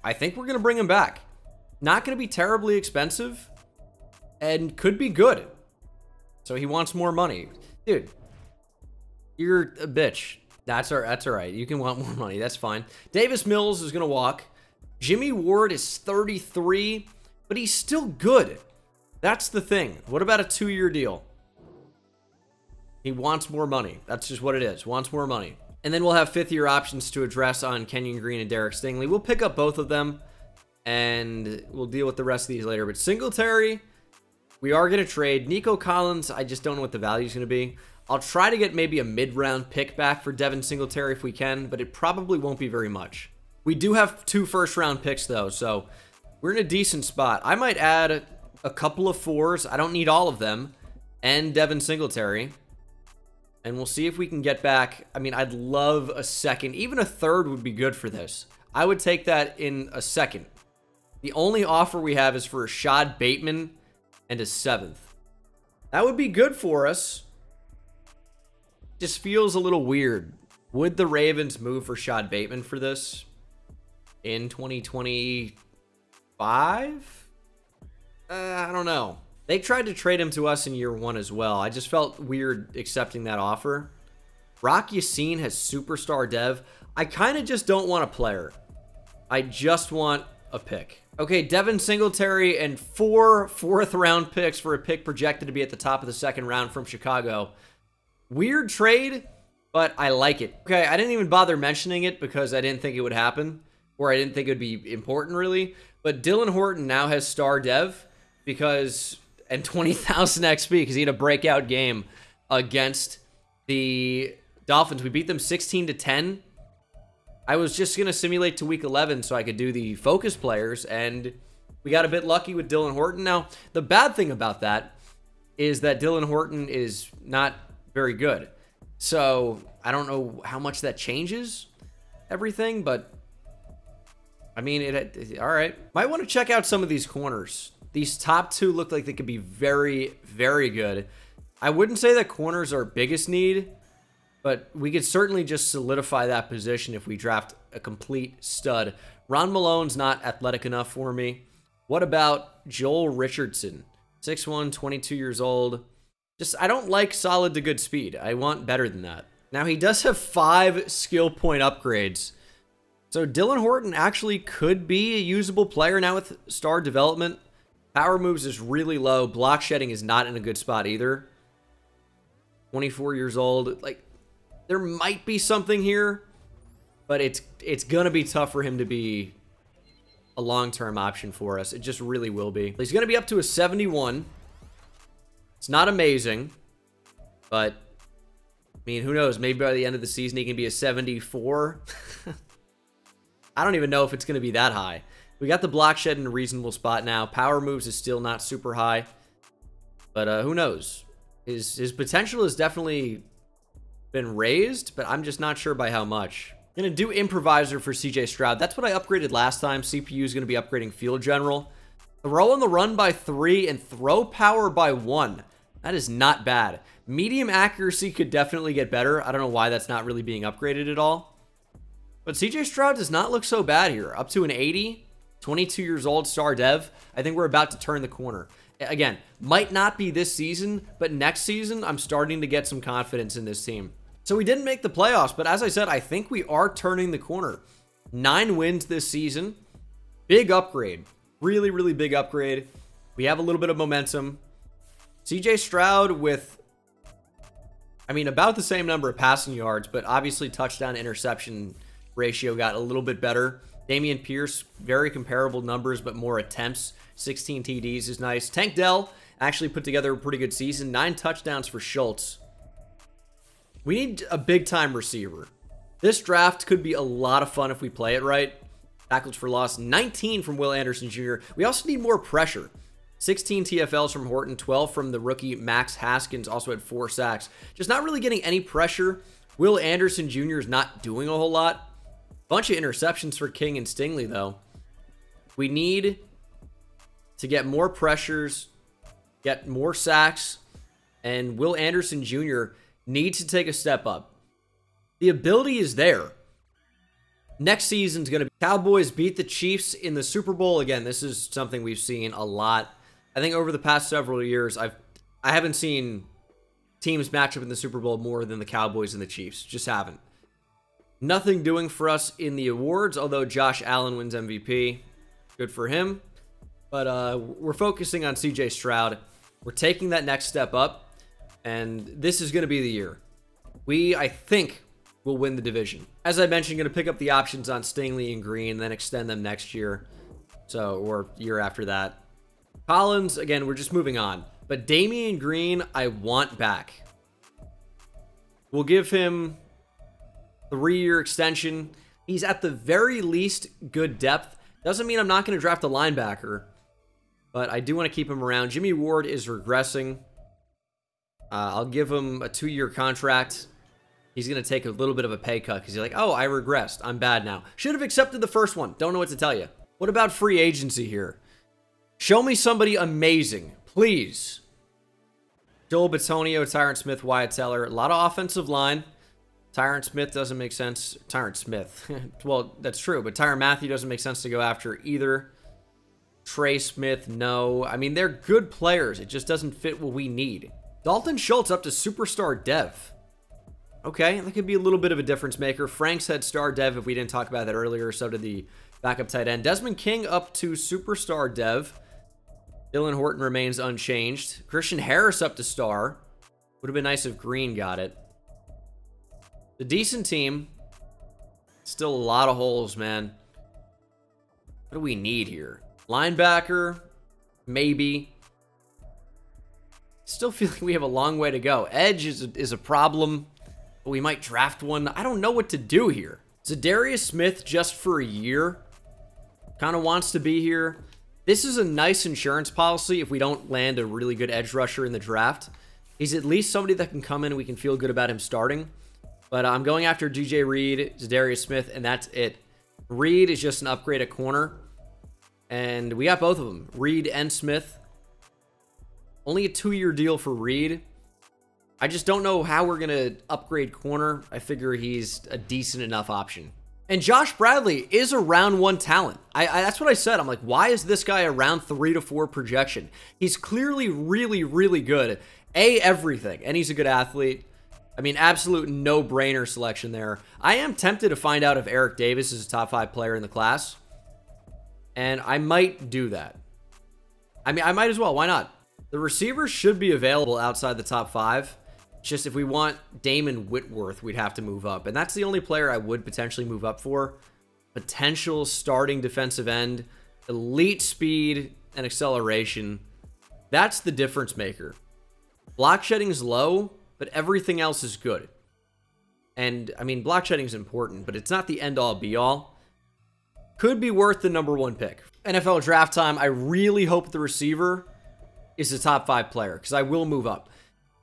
I think we're going to bring him back. Not going to be terribly expensive and could be good. So he wants more money. Dude, you're a bitch. That's all right. You can want more money. That's fine. Davis Mills is going to walk. Jimmy Ward is 33, but he's still good. That's the thing. What about a 2-year deal? He wants more money. That's just what it is. Wants more money. And then we'll have 5th-year options to address on Kenyon Green and Derek Stingley. We'll pick up both of them, and we'll deal with the rest of these later. But Singletary, we are going to trade. Nico Collins, I just don't know what the value is going to be. I'll try to get maybe a mid-round pick back for Devin Singletary if we can, but it probably won't be very much. We do have 2 first-round picks, though, so we're in a decent spot. I might add a couple of 4s. I don't need all of them. And Devin Singletary. And we'll see if we can get back. I mean, I'd love a 2nd. Even a 3rd would be good for this. I would take that in a 2nd. The only offer we have is for Rashad Bateman and a 7th. That would be good for us. Just feels a little weird. Would the Ravens move for Rashad Bateman for this in 2025? I don't know. They tried to trade him to us in year 1 as well. I just felt weird accepting that offer. Rock Yassin has superstar dev. I kind of just don't want a player. I just want a pick. Okay, Devin Singletary and 4 fourth-round picks for a pick projected to be at the top of the 2nd round from Chicago. Weird trade, but I like it. Okay, I didn't even bother mentioning it because I didn't think it would happen. where I didn't think it would be important, really. But Dylan Horton now has star dev because, and 20,000 XP because he had a breakout game against the Dolphins. We beat them 16-10. I was just going to simulate to week 11 so I could do the focus players, and we got a bit lucky with Dylan Horton. Now, the bad thing about that is that Dylan Horton is not very good. So I don't know how much that changes everything, but I mean, it all right. Might want to check out some of these corners. These top two look like they could be very, very good. I wouldn't say that corners are our biggest need, but we could certainly just solidify that position if we draft a complete stud. Ron Malone's not athletic enough for me. What about Joel Richardson? 6'1", 22 years old. Just, I don't like solid to good speed. I want better than that. Now, he does have 5 skill point upgrades. So Dylan Horton actually could be a usable player now with star development. Power moves is really low. Block shedding is not in a good spot either. 24 years old. Like, there might be something here, but it's going to be tough for him to be a long-term option for us. It just really will be. He's going to be up to a 71. It's not amazing, but I mean, who knows? Maybe by the end of the season, he can be a 74. I don't even know if it's going to be that high. We got the block shed in a reasonable spot now. Power moves is still not super high, but who knows? His potential has definitely been raised, but I'm just not sure by how much. I'm going to do improviser for CJ Stroud. That's what I upgraded last time. CPU is going to be upgrading field general. Throw on the run by 3 and throw power by 1. That is not bad. Medium accuracy could definitely get better. I don't know why that's not really being upgraded at all. But CJ Stroud does not look so bad here. Up to an 80, 22 years old, star dev. I think we're about to turn the corner. Again, might not be this season, but next season, I'm starting to get some confidence in this team. So we didn't make the playoffs, but as I said, I think we are turning the corner. 9 wins this season. Big upgrade. Really, really big upgrade. We have a little bit of momentum. CJ Stroud with, I mean, about the same number of passing yards, but obviously touchdown interception ratio got a little bit better. Dameon Pierce, very comparable numbers, but more attempts. 16 TDs is nice. Tank Dell actually put together a pretty good season. 9 touchdowns for Schultz. We need a big-time receiver. This draft could be a lot of fun if we play it right. Tackles for loss, 19 from Will Anderson Jr. We also need more pressure. 16 TFLs from Horton, 12 from the rookie Max Haskins, also had 4 sacks. Just not really getting any pressure. Will Anderson Jr. is not doing a whole lot. Bunch of interceptions for King and Stingley, though. We need to get more pressures, get more sacks, and Will Anderson Jr. needs to take a step up. The ability is there. Next season's going to be Cowboys beat the Chiefs in the Super Bowl. Again, this is something we've seen a lot. I think over the past several years, I haven't seen teams match up in the Super Bowl more than the Cowboys and the Chiefs. Just haven't. Nothing doing for us in the awards, although Josh Allen wins MVP. Good for him. But we're focusing on CJ Stroud. We're taking that next step up, and this is going to be the year. We, I think, will win the division. As I mentioned, going to pick up the options on Stingley and Green, then extend them next year, so or year after that. Collins, again, we're just moving on. But Damian Green, I want back. We'll give him 3-year extension. He's at the very least good depth. Doesn't mean I'm not going to draft a linebacker, but I do want to keep him around. Jimmy Ward is regressing. I'll give him a 2-year contract. He's going to take a little bit of a pay cut because he's like, oh, I regressed. I'm bad now. Should have accepted the first one. Don't know what to tell you. What about free agency here? Show me somebody amazing, please. Joel Bitonio, Tyron Smith, Wyatt Teller. A lot of offensive line. Tyron Smith doesn't make sense. Tyron Smith. Well, that's true, but Tyrann Mathieu doesn't make sense to go after either. Trey Smith, no. I mean, they're good players. It just doesn't fit what we need. Dalton Schultz up to superstar dev. Okay, that could be a little bit of a difference maker. Franks had star dev if we didn't talk about that earlier. So did the backup tight end. Desmond King up to superstar dev. Dylan Horton remains unchanged. Christian Harris up to star. Would have been nice if Green got it. A decent team. Still a lot of holes, man. What do we need here? Linebacker, maybe. Still feel like we have a long way to go. Edge is a problem, but we might draft one. I don't know what to do here. Zadarius Smith just for a year. Kind of wants to be here. This is a nice insurance policy if we don't land a really good edge rusher in the draft. He's at least somebody that can come in and we can feel good about him starting. But I'm going after DJ Reed, Zadarius Smith, and that's it. Reed is just an upgrade at corner. And we got both of them, Reed and Smith. Only a two-year deal for Reed. I just don't know how we're going to upgrade corner. I figure he's a decent enough option. And Josh Bradley is a round one talent. That's what I said. I'm like, why is this guy a round 3 to 4 projection? He's clearly really, really good. Everything. And he's a good athlete. I mean, absolute no-brainer selection there. I am tempted to find out if Eric Davis is a top 5 player in the class. And I might do that. I mean, I might as well. Why not? The receivers should be available outside the top 5. It's just if we want Damon Whitworth, we'd have to move up. And that's the only player I would potentially move up for. Potential starting defensive end, elite speed, and acceleration. That's the difference maker. Block shedding is low, but everything else is good. And, I mean, block shedding is important, but it's not the end-all, be-all. Could be worth the #1 pick. NFL draft time, I really hope the receiver is a top 5 player, because I will move up.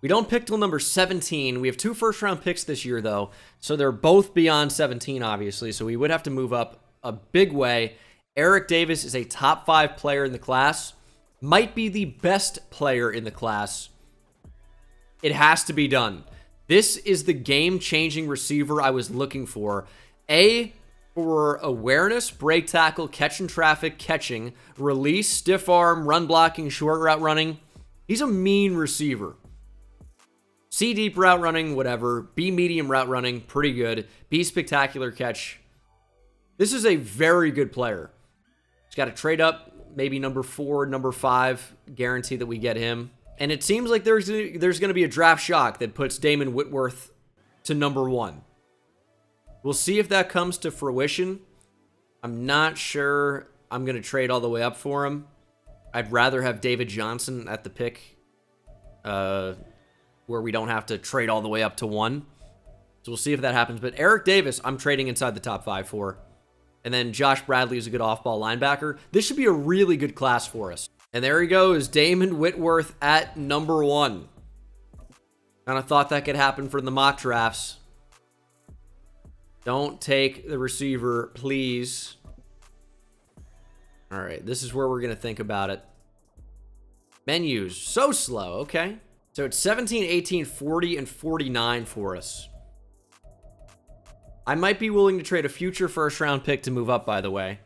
We don't pick till number 17. We have 2 first-round picks this year, though, so they're both beyond 17, obviously, so we would have to move up a big way. Eric Davis is a top 5 player in the class. Might be the best player in the class. It has to be done. This is the game-changing receiver I was looking for. A, for awareness, break tackle, catch in traffic, catching, release, stiff arm, run blocking, short route running. He's a mean receiver. C, deep route running, whatever. B, medium route running, pretty good. B, spectacular catch. This is a very good player. He's got to trade up, maybe number 4, number 5, guarantee that we get him. And it seems like there's going to be a draft shock that puts Damon Whitworth to number 1. We'll see if that comes to fruition. I'm not sure I'm going to trade all the way up for him. I'd rather have David Johnson at the pick where we don't have to trade all the way up to 1. So we'll see if that happens. But Eric Davis, I'm trading inside the top 5 for. And then Josh Bradley is a good off-ball linebacker. This should be a really good class for us. And there he goes, Damon Whitworth at number 1. Kind of thought that could happen for the mock drafts. Don't take the receiver, please. All right, this is where we're going to think about it. Menus, so slow, okay. So it's 17, 18, 40, and 49 for us. I might be willing to trade a future first-round pick to move up, by the way.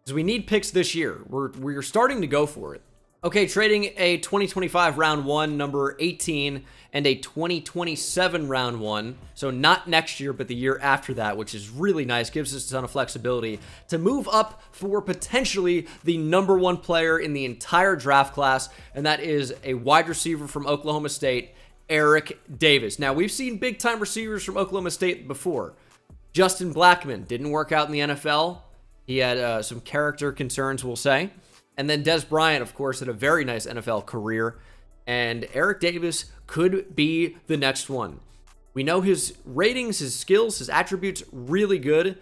Because we need picks this year. We're starting to go for it. Okay, trading a 2025 round 1, number 18, and a 2027 round 1. So not next year, but the year after that, which is really nice. Gives us a ton of flexibility to move up for potentially the number 1 player in the entire draft class, and that is a wide receiver from Oklahoma State, Eric Davis. Now, we've seen big-time receivers from Oklahoma State before. Justin Blackmon didn't work out in the NFL. He had some character concerns, we'll say. And then Des Bryant, of course, had a very nice NFL career. And Eric Davis could be the next one. We know his ratings, his skills, his attributes, really good.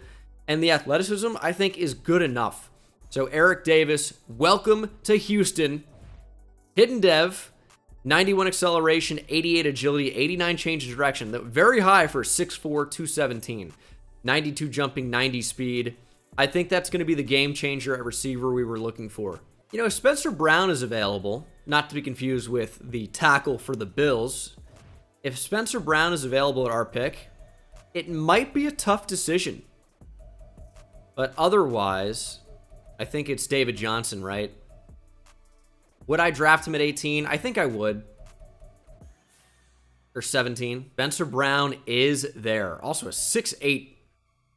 And the athleticism, I think, is good enough. So Eric Davis, welcome to Houston. Hidden Dev, 91 acceleration, 88 agility, 89 change of direction. Very high for 6'4", 217. 92 jumping, 90 speed. I think that's going to be the game changer at receiver we were looking for. You know, if Spencer Brown is available, not to be confused with the tackle for the Bills, if Spencer Brown is available at our pick, it might be a tough decision. But otherwise, I think it's David Johnson, right? Would I draft him at 18? I think I would. Or 17. Spencer Brown is there. Also a 6'8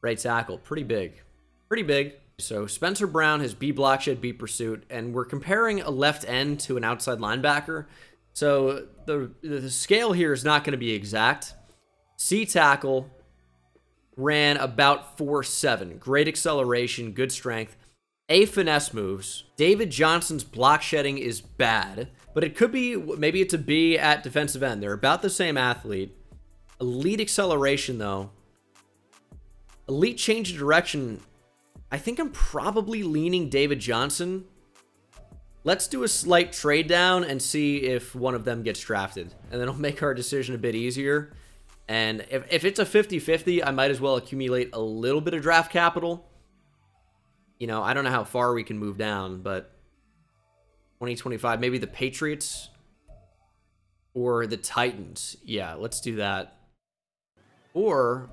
right tackle. Pretty big. Pretty big. So Spencer Brown has B block shed, B pursuit, and we're comparing a left end to an outside linebacker. So the scale here is not going to be exact. C tackle ran about 4.7. Great acceleration, good strength. A, finesse moves. David Johnson's block shedding is bad, but it could be, maybe it's a B at defensive end. They're about the same athlete. Elite acceleration, though. Elite change of direction. I think I'm probably leaning David Johnson. Let's do a slight trade down and see if one of them gets drafted. And then it'll make our decision a bit easier. And if it's a 50-50, I might as well accumulate a little bit of draft capital. You know, I don't know how far we can move down, but 2025, maybe the Patriots or the Titans. Yeah, let's do that. Or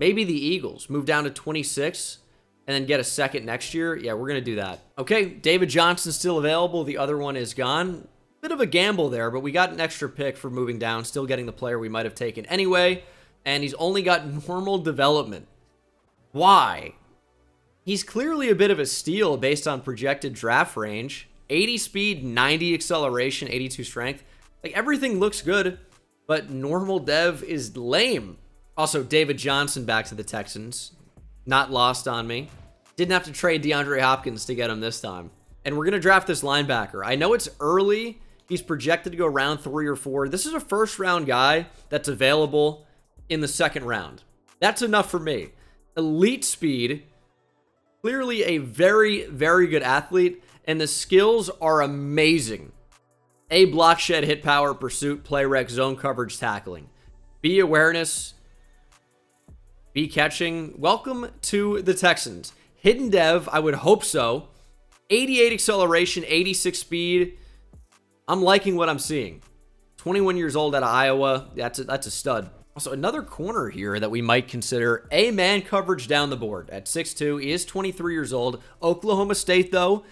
maybe the Eagles. Move down to 26 and then get a second next year. Yeah, we're going to do that. Okay, David Johnson's still available. The other one is gone. Bit of a gamble there, but we got an extra pick for moving down, still getting the player we might have taken anyway, and he's only got normal development. Why? He's clearly a bit of a steal based on projected draft range. 80 speed, 90 acceleration, 82 strength. Like, everything looks good, but normal dev is lame. Also, David Johnson back to the Texans. Not lost on me. Didn't have to trade DeAndre Hopkins to get him this time. And we're going to draft this linebacker. I know it's early. He's projected to go round 3 or 4. This is a first-round guy that's available in the second round. That's enough for me. Elite speed. Clearly a very, very good athlete. And the skills are amazing. A, block shed, hit power, pursuit, play rec, zone coverage, tackling. B, awareness. B, catching. Welcome to the Texans. Hidden dev, I would hope so. 88 acceleration, 86 speed. I'm liking what I'm seeing. 21 years old out of Iowa. That's a stud. Also, another corner here that we might consider. A, man coverage down the board at 6'2". He is 23 years old. Oklahoma State, though.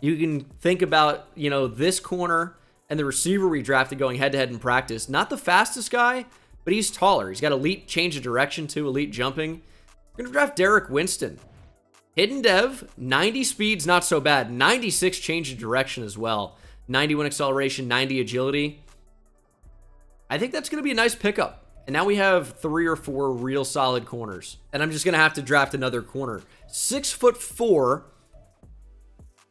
You can think about, you know, this corner and the receiver we drafted going head-to-head in practice. Not the fastest guy, but he's taller. He's got elite change of direction, too, elite jumping. We're going to draft Derek Winston. Hidden dev, 90 speed's not so bad. 96 change of direction as well. 91 acceleration, 90 agility. I think that's going to be a nice pickup. And now we have 3 or 4 real solid corners. And I'm just going to have to draft another corner. 6'4"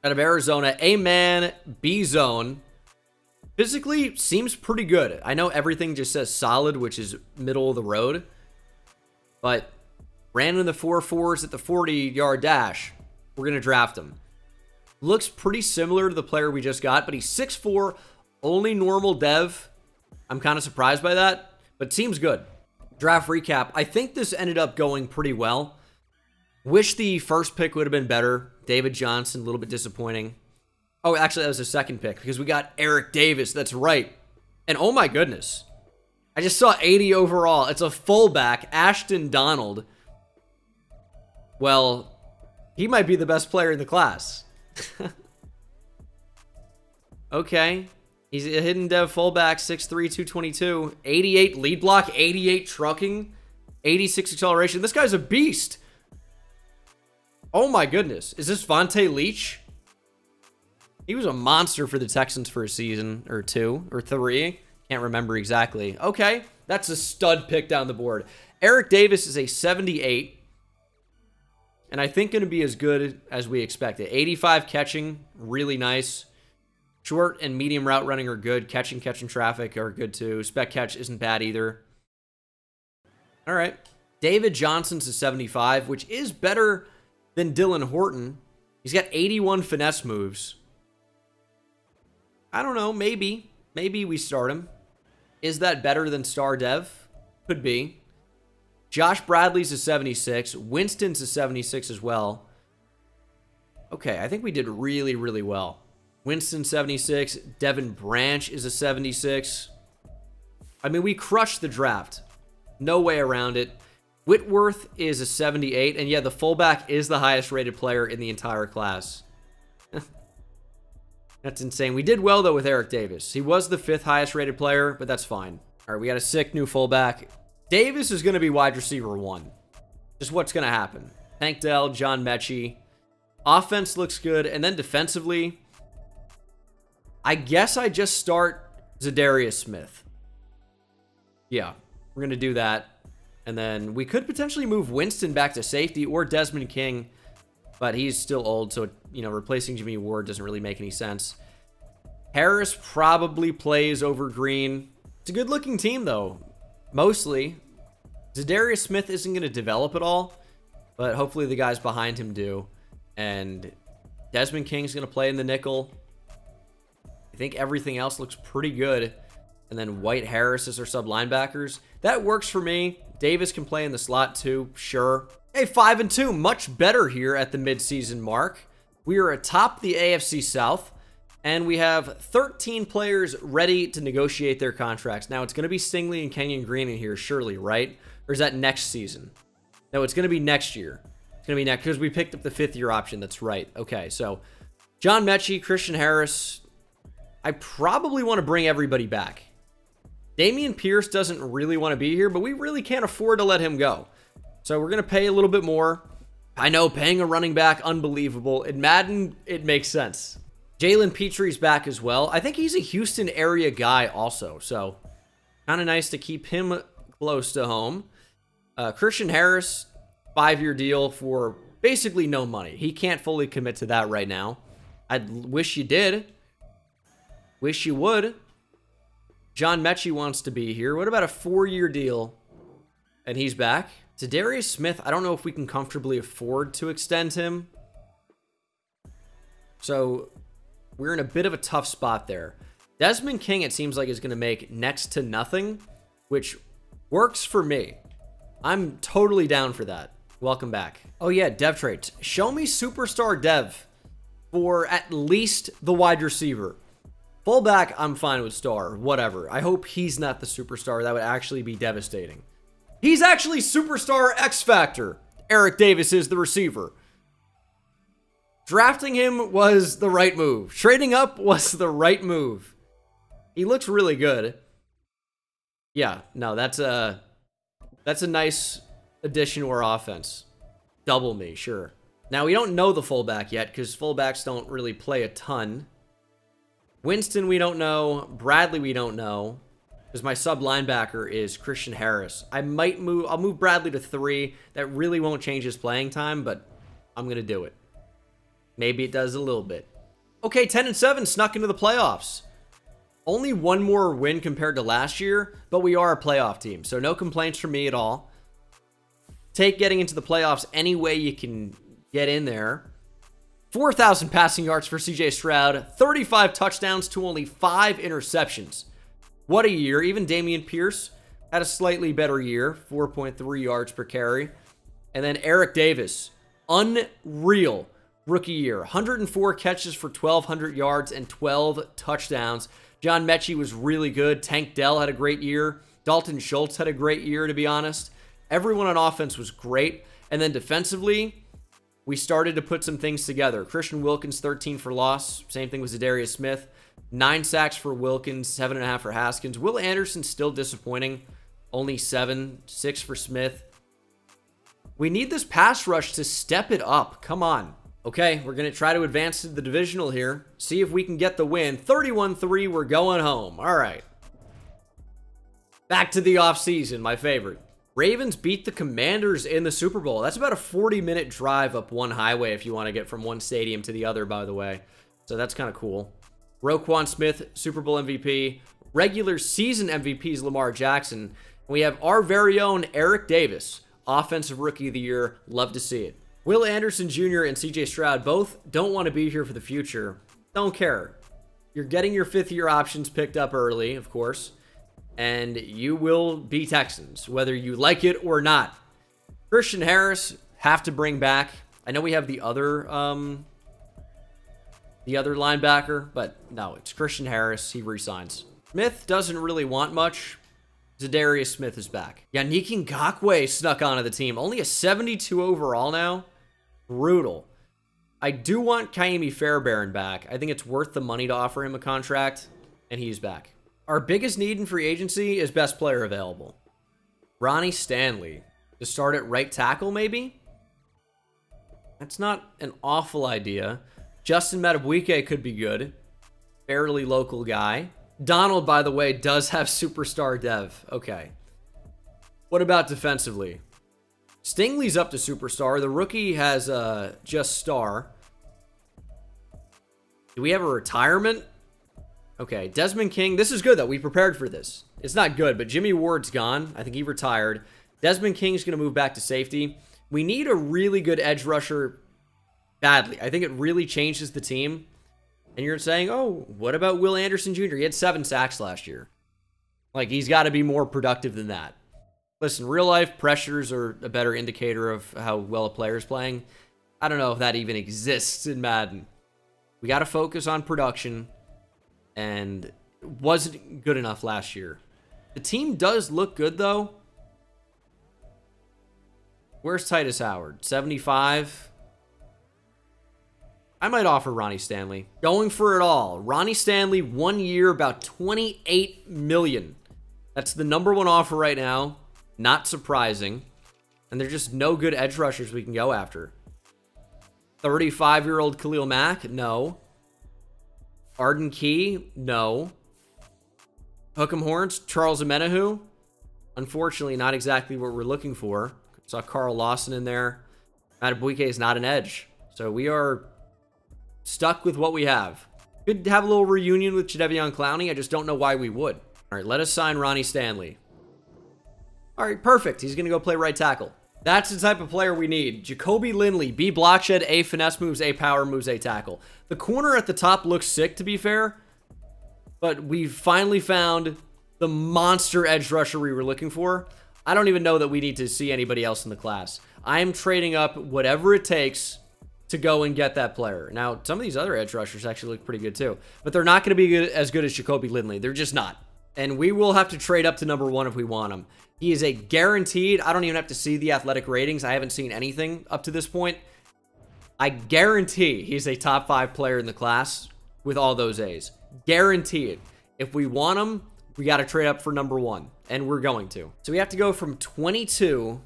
out of Arizona. A man, B zone. Physically seems pretty good. I know everything just says solid, which is middle of the road. But ran in the 4.4s at the 40-yard dash. We're going to draft him. Looks pretty similar to the player we just got, but he's 6'4", only normal dev. I'm kind of surprised by that, but seems good. Draft recap. I think this ended up going pretty well. Wish the first pick would have been better. David Johnson, a little bit disappointing. Oh, actually, that was the second pick because we got Eric Davis. That's right. And oh my goodness. I just saw 80 overall. It's a fullback, Ashton Donald. Well, he might be the best player in the class. Okay. He's a hidden dev fullback, 6'3", 222, 88 lead block, 88 trucking, 86 acceleration. This guy's a beast. Oh my goodness. Is this Vontae Leach? He was a monster for the Texans for a season or 2 or 3. Can't remember exactly. Okay. That's a stud pick down the board. Eric Davis is a 78. And I think going to be as good as we expected. 85 catching, really nice. Short and medium route running are good. Catching traffic are good too. Spec catch isn't bad either. All right. David Johnson's a 75, which is better than Dylan Horton. He's got 81 finesse moves. I don't know. Maybe. Maybe we start him. Is that better than Star Dev? Could be. Josh Bradley's a 76. Winston's a 76 as well. Okay, I think we did really, really well. Winston, 76. Devin Branch is a 76. I mean, we crushed the draft. No way around it. Whitworth is a 78. And yeah, the fullback is the highest rated player in the entire class. That's insane. We did well, though, with Eric Davis. He was the 5th highest rated player, but that's fine. All right, we got a sick new fullback. Davis is going to be wide receiver 1. Just what's going to happen. Tank Dell, John Metchie. Offense looks good. And then defensively, I guess I just start Zadarius Smith. Yeah, we're going to do that. And then we could potentially move Winston back to safety or Desmond King. but he's still old, so, you know, replacing Jimmy Ward doesn't really make any sense. Harris probably plays over Green. It's a good-looking team, though, mostly. Zadarius Smith isn't going to develop at all, but hopefully the guys behind him do. And Desmond King's going to play in the nickel. I think everything else looks pretty good. And then White, Harris is our sub linebackers. That works for me. Davis can play in the slot too, sure. Hey, 5-2, much better here at the midseason mark. We are atop the AFC South, and we have 13 players ready to negotiate their contracts. Now, it's going to be Stingley and Kenyon Green in here, surely, right? Or is that next season? No, it's going to be next year. It's going to be next, because we picked up the 5th-year option. That's right. Okay, so John Metchie, Christian Harris. I probably want to bring everybody back. Dameon Pierce doesn't really want to be here, but we really can't afford to let him go. So we're going to pay a little bit more. I know, paying a running back, unbelievable. In Madden, it makes sense. Jalen Pitre's back as well. I think he's a Houston area guy also, so kind of nice to keep him close to home. Christian Harris, 5-year deal for basically no money. He can't fully commit to that right now. I wish you did. Wish you would. John Metchie wants to be here. What about a 4-year deal? And he's back. Zadarius Smith, I don't know if we can comfortably afford to extend him. So we're in a bit of a tough spot there. Desmond King, it seems like, is going to make next to nothing, which works for me. I'm totally down for that. Welcome back. Oh yeah, dev traits. Show me superstar dev for at least the wide receiver. Fullback, I'm fine with star, whatever. I hope he's not the superstar. That would actually be devastating. He's actually superstar X Factor. Eric Davis is the receiver. Drafting him was the right move. Trading up was the right move. He looks really good. Yeah, no, that's a nice addition to our offense. Double me, sure. Now, we don't know the fullback yet because fullbacks don't really play a ton. Winston, we don't know. Bradley, we don't know. Because my sub linebacker is Christian Harris. I might move, I'll move Bradley to 3. That really won't change his playing time, but I'm going to do it. Maybe it does a little bit. Okay, 10-7, snuck into the playoffs. Only one more win compared to last year, but we are a playoff team, so no complaints from me at all. Take getting into the playoffs any way you can get in there. 4,000 passing yards for CJ Stroud, 35 touchdowns to only 5 interceptions. What a year. Even Dameon Pierce had a slightly better year, 4.3 yards per carry. And then Eric Davis, unreal. Rookie year, 104 catches for 1,200 yards and 12 touchdowns. John Metchie was really good. Tank Dell had a great year. Dalton Schultz had a great year, to be honest. Everyone on offense was great. And then defensively, we started to put some things together. Christian Wilkins, 13 for loss. Same thing with Zadarius Smith. 9 sacks for Wilkins, 7.5 for Haskins. Will Anderson still disappointing. Only 7, 6 for Smith. We need this pass rush to step it up. Come on. Okay, we're going to try to advance to the divisional here. See if we can get the win. 31-3, we're going home. All right. Back to the offseason, my favorite. Ravens beat the Commanders in the Super Bowl. That's about a 40-minute drive up one highway if you want to get from one stadium to the other, by the way. So that's kind of cool. Roquan Smith, Super Bowl MVP. Regular season MVP is Lamar Jackson. We have our very own Eric Davis, Offensive Rookie of the Year. Love to see it. Will Anderson Jr. and CJ Stroud both don't want to be here for the future. Don't care. You're getting your 5th-year options picked up early, of course, and you will be Texans, whether you like it or not. Christian Harris, have to bring back. I know we have the other linebacker, but no, it's Christian Harris. He resigns. Smith doesn't really want much. Zadarius Smith is back. Yannick Ngakwe snuck onto the team. Only a 72 overall now. Brutal. I do want Ka'imi Fairbairn back. I think it's worth the money to offer him a contract, and he's back. Our biggest need in free agency is best player available. Ronnie Stanley to start at right tackle, maybe? That's not an awful idea. Justin Madubuike could be good. Fairly local guy. Donald, by the way, does have superstar dev. Okay. What about defensively? Stingley's up to superstar. The rookie has just star. Do we have a retirement? Okay, Desmond King. This is good, though. We prepared for this. It's not good, but Jimmy Ward's gone. I think he retired. Desmond King's going to move back to safety. We need a really good edge rusher badly. I think it really changes the team. And you're saying, oh, what about Will Anderson Jr.? He had 7 sacks last year. Like, he's got to be more productive than that. Listen, real life pressures are a better indicator of how well a player is playing. I don't know if that even exists in Madden. We got to focus on production, and it wasn't good enough last year. The team does look good, though. Where's Titus Howard? 75. I might offer Ronnie Stanley. Going for it all. Ronnie Stanley, 1 year, about $28 million. That's the #1 offer right now. Not surprising. And there's just no good edge rushers we can go after. 35-year-old Khalil Mack? No. Arden Key? No. Hook'em Horns? Charles Amenahu? Unfortunately, not exactly what we're looking for. Saw Carl Lawson in there. Matabuike is not an edge. So we are stuck with what we have. Could have a little reunion with Jadeveon Clowney. I just don't know why we would. All right, let us sign Ronnie Stanley. All right, perfect. He's going to go play right tackle. That's the type of player we need. Jacoby Lindley, B block shed, A finesse moves, A power moves, A tackle. The corner at the top looks sick, to be fair, but we've finally found the monster edge rusher we were looking for. I don't even know that we need to see anybody else in the class. I am trading up whatever it takes to go and get that player. Now, some of these other edge rushers actually look pretty good too, but they're not going to be as good as Jacoby Lindley. They're just not. And we will have to trade up to #1 if we want him. He is a guaranteed, I don't even have to see the athletic ratings. I haven't seen anything up to this point. I guarantee he's a top 5 player in the class with all those A's. Guaranteed. If we want him, we got to trade up for #1, and we're going to. So we have to go from 22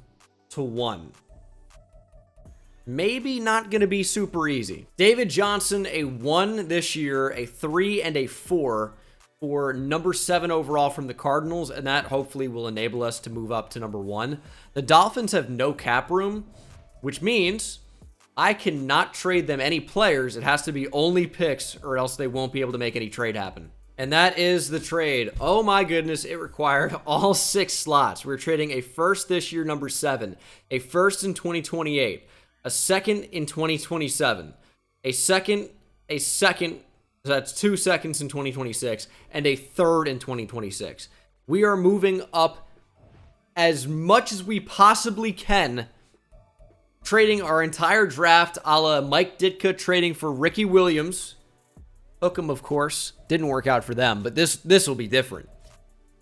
to 1. Maybe not going to be super easy. David Johnson, a 1 this year, a 3, and a 4. For #7 overall from the Cardinals, and that hopefully will enable us to move up to #1. The Dolphins have no cap room, which means I cannot trade them any players. It has to be only picks, or else they won't be able to make any trade happen. And that is the trade. Oh my goodness, it required all 6 slots. We're trading a first this year, #7, a first in 2028, a second in 2027, a second, so that's 2 seconds in 2026 and a third in 2026. We are moving up as much as we possibly can, trading our entire draft a la Mike Ditka trading for Ricky Williams. Hookem, of course, didn't work out for them, but this will be different.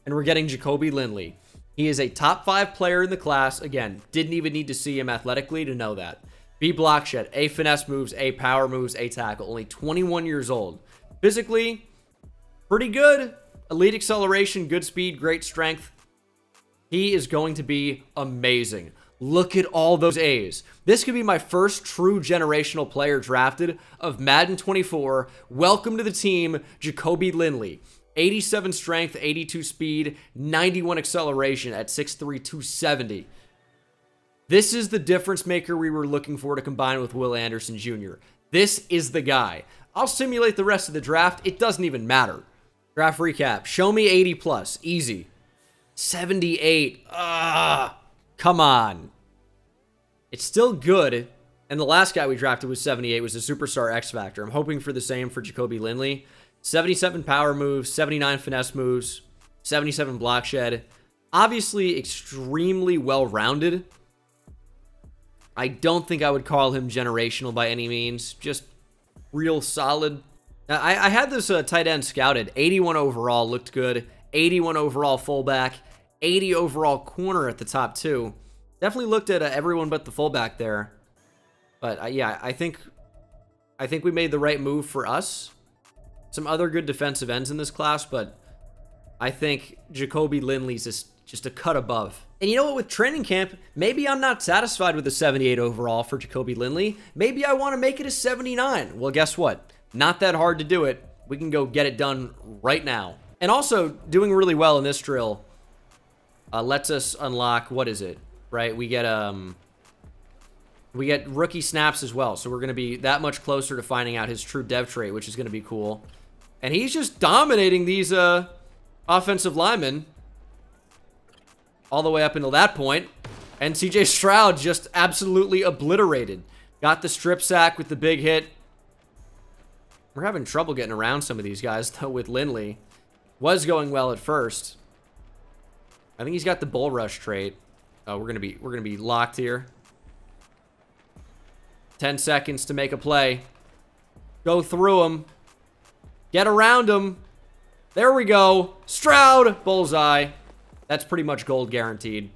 And we're getting Jacoby Lindley. He is a top 5 player in the class. Again, didn't even need to see him athletically to know that. B block shed, A finesse moves, A power moves, A tackle. Only 21 years old. Physically, pretty good. Elite acceleration, good speed, great strength. He is going to be amazing. Look at all those A's. This could be my first true generational player drafted of Madden 24. Welcome to the team, Jacoby Lindley. 87 strength, 82 speed, 91 acceleration at 6'3", 270. This is the difference maker we were looking for to combine with Will Anderson Jr. This is the guy. I'll simulate the rest of the draft. It doesn't even matter. Draft recap. Show me 80 plus. Easy. 78. Come on. It's still good. And the last guy we drafted was 78, was a superstar X Factor. I'm hoping for the same for Jacoby Lindley. 77 power moves, 79 finesse moves, 77 block shed. Obviously extremely well-rounded. I don't think I would call him generational by any means. Just real solid. Now, I had this tight end scouted. 81 overall looked good. 81 overall fullback. 80 overall corner at the top 2. Definitely looked at everyone but the fullback there. But yeah, I think we made the right move for us. Some other good defensive ends in this class, but I think Jacoby Lindley's just a cut above. And you know what, with training camp, maybe I'm not satisfied with a 78 overall for Jacoby Lindley. Maybe I want to make it a 79. Well, guess what? Not that hard to do it. We can go get it done right now. And also, doing really well in this drill lets us unlock, what is it? Right? We get We get rookie snaps as well, so we're going to be that much closer to finding out his true dev trait, which is going to be cool. And he's just dominating these offensive linemen all the way up until that point. And CJ Stroud just absolutely obliterated. Got the strip sack with the big hit. We're having trouble getting around some of these guys, though, with Lindley. Was going well at first. I think he's got the bull rush trait. Oh, we're gonna be locked here. 10 seconds to make a play. Go through him. Get around him. There we go. Stroud, bullseye. That's pretty much gold guaranteed.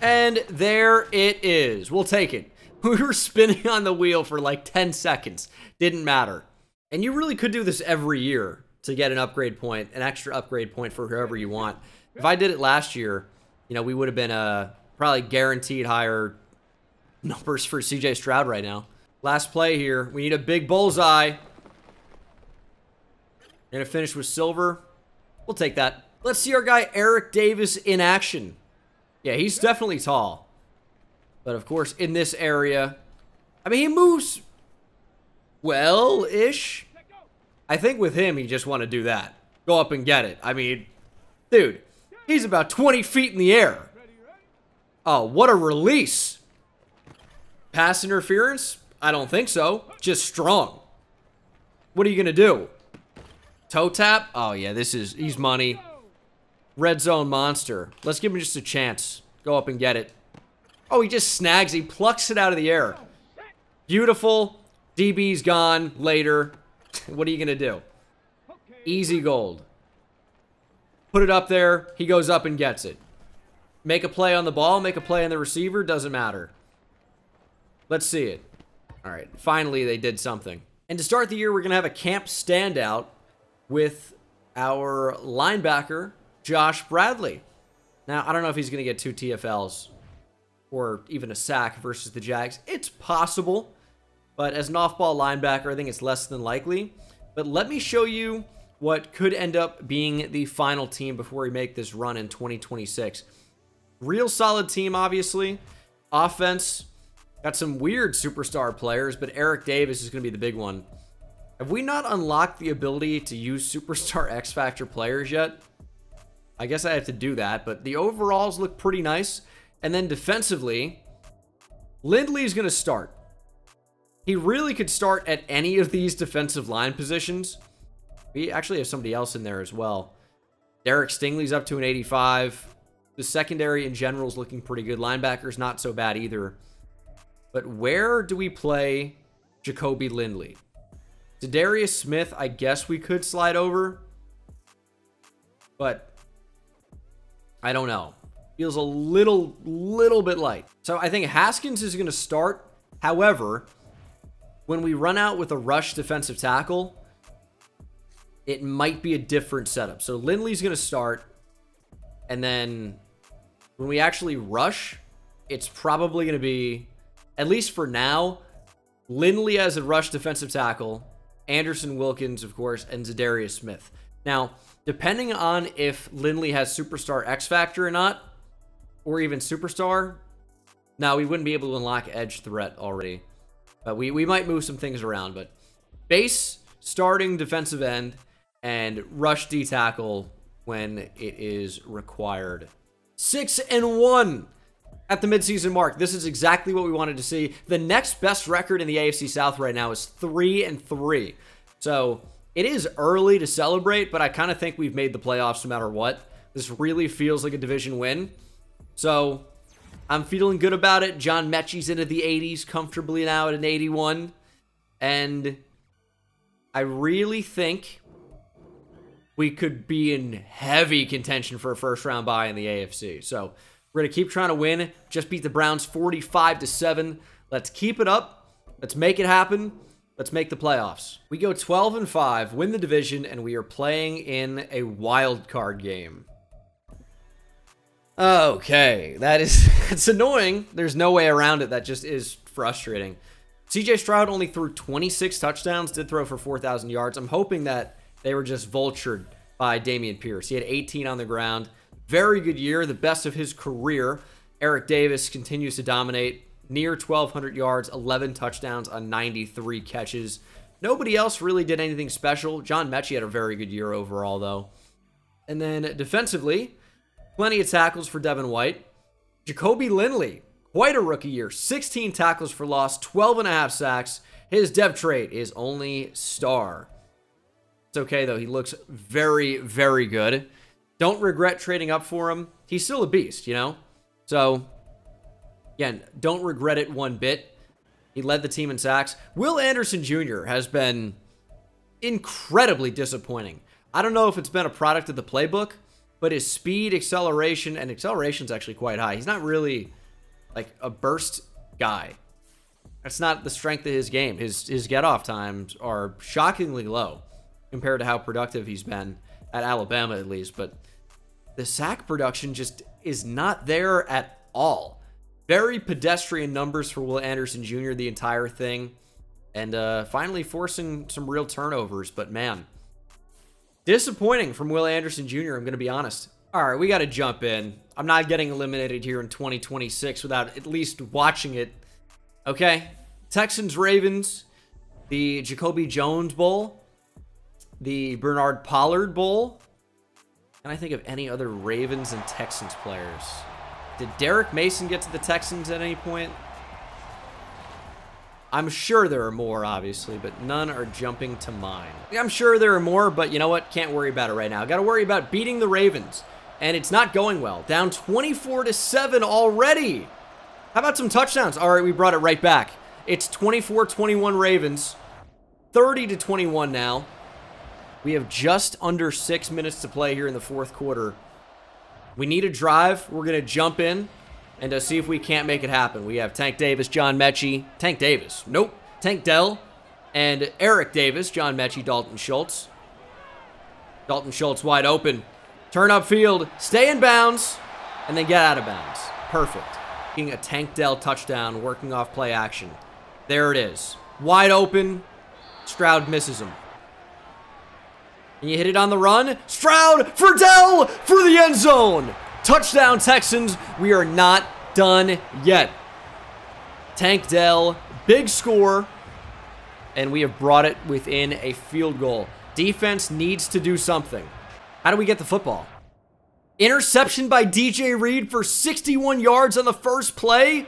And there it is. We'll take it. We were spinning on the wheel for like 10 seconds. Didn't matter. And you really could do this every year to get an upgrade point, an extra upgrade point for whoever you want. If I did it last year, you know, we would have been probably guaranteed higher numbers for CJ Stroud right now. Last play here. We need a big bullseye. Gonna finish with silver. We'll take that. Let's see our guy Eric Davis in action. Yeah, he's definitely tall. But of course, in this area, I mean, he moves well-ish. I think with him, he just want to do that. Go up and get it. I mean, dude, he's about 20 feet in the air. Oh, what a release. Pass interference? I don't think so. Just strong. What are you going to do? Toe tap? Oh, yeah, this is... He's money. Red zone monster. Let's give him just a chance. Go up and get it. Oh, he just snags. He plucks it out of the air. Beautiful. DB's gone later. What are you going to do? Easy gold. Put it up there. He goes up and gets it. Make a play on the ball. Make a play on the receiver. Doesn't matter. Let's see it. All right. Finally, they did something. And to start the year, we're going to have a camp standout with our linebacker, Josh Bradley. Now, I don't know if he's going to get 2 TFLs or even a sack versus the Jags. It's possible, but as an off-ball linebacker, I think it's less than likely. But let me show you what could end up being the final team before we make this run in 2026. Real solid team, obviously. Offense... Got some weird superstar players, but Eric Davis is going to be the big one. Have we not unlocked the ability to use superstar X-Factor players yet? I guess I have to do that, but the overalls look pretty nice. And then defensively, Lindley is going to start. He really could start at any of these defensive line positions. We actually have somebody else in there as well. Derek Stingley's up to an 85. The secondary in general is looking pretty good. Linebackers not so bad either. But where do we play Jacoby Lindley? Darius Smith, I guess we could slide over. But I don't know. Feels a little bit light. So I think Haskins is going to start. However, when we run out with a rush defensive tackle, it might be a different setup. So Lindley's going to start. And then when we actually rush, it's probably going to be... At least for now, Lindley as a rush defensive tackle, Anderson Wilkins, of course, and Zadarius Smith. Now, depending on if Lindley has superstar X-Factor or not, or even superstar, now we wouldn't be able to unlock edge threat already. But we might move some things around, but base, starting defensive end, and rush D-tackle when it is required. 6-1. At the midseason mark, this is exactly what we wanted to see. The next best record in the AFC South right now is 3-3. So it is early to celebrate, but I kind of think we've made the playoffs no matter what. This really feels like a division win. So I'm feeling good about it. John Metchie's into the 80s comfortably now at an 81. And I really think we could be in heavy contention for a first-round bye in the AFC. So... We're going to keep trying to win. Just beat the Browns 45-7. Let's keep it up. Let's make it happen. Let's make the playoffs. We go 12-5, win the division, and we are playing in a wild card game. Okay. It's annoying. There's no way around it. That just is frustrating. CJ Stroud only threw 26 touchdowns, did throw for 4,000 yards. I'm hoping that they were just vultured by Dameon Pierce. He had 18 on the ground. Very good year, the best of his career. Eric Davis continues to dominate, near 1,200 yards, 11 touchdowns on 93 catches. Nobody else really did anything special. John Metchie had a very good year overall, though. And then defensively, plenty of tackles for Devin White. Jacoby Lindley, quite a rookie year. 16 tackles for loss, 12.5 sacks. His depth trait is only star. It's okay, though. He looks very, very good. Don't regret trading up for him. He's still a beast, you know? So, again, don't regret it one bit. He led the team in sacks. Will Anderson Jr. has been incredibly disappointing. I don't know if it's been a product of the playbook, but his speed, acceleration, and acceleration's actually quite high. He's not really, like, a burst guy. That's not the strength of his game. His get-off times are shockingly low compared to how productive he's been at Alabama, at least. But the sack production just is not there at all. Very pedestrian numbers for Will Anderson Jr. the entire thing. And finally forcing some real turnovers. But man, disappointing from Will Anderson Jr., I'm going to be honest. All right, we got to jump in. I'm not getting eliminated here in 2026 without at least watching it. Okay, Texans-Ravens, the Jacoby Jones Bowl, the Bernard Pollard Bowl. Can I think of any other Ravens and Texans players? Did Derek Mason get to the Texans at any point? I'm sure there are more, obviously, but none are jumping to mind. I'm sure there are more, but you know what? Can't worry about it right now. Got to worry about beating the Ravens, and it's not going well. Down 24-7 already. How about some touchdowns? All right, we brought it right back. It's 24-21 Ravens, 30-21 now. We have just under 6 minutes to play here in the fourth quarter. We need a drive. We're going to jump in and see if we can't make it happen. We have Tank Davis, John Metchie. Tank Davis. Nope. Tank Dell and Eric Davis, John Metchie, Dalton Schultz. Dalton Schultz wide open. Turn upfield. Stay in bounds. And then get out of bounds. Perfect. Getting a Tank Dell touchdown, working off play action. There it is. Wide open. Stroud misses him. And you hit it on the run. Stroud for Dell for the end zone. Touchdown, Texans. We are not done yet. Tank Dell, big score. And we have brought it within a field goal. Defense needs to do something. How do we get the football? Interception by DJ Reed for 61 yards on the first play.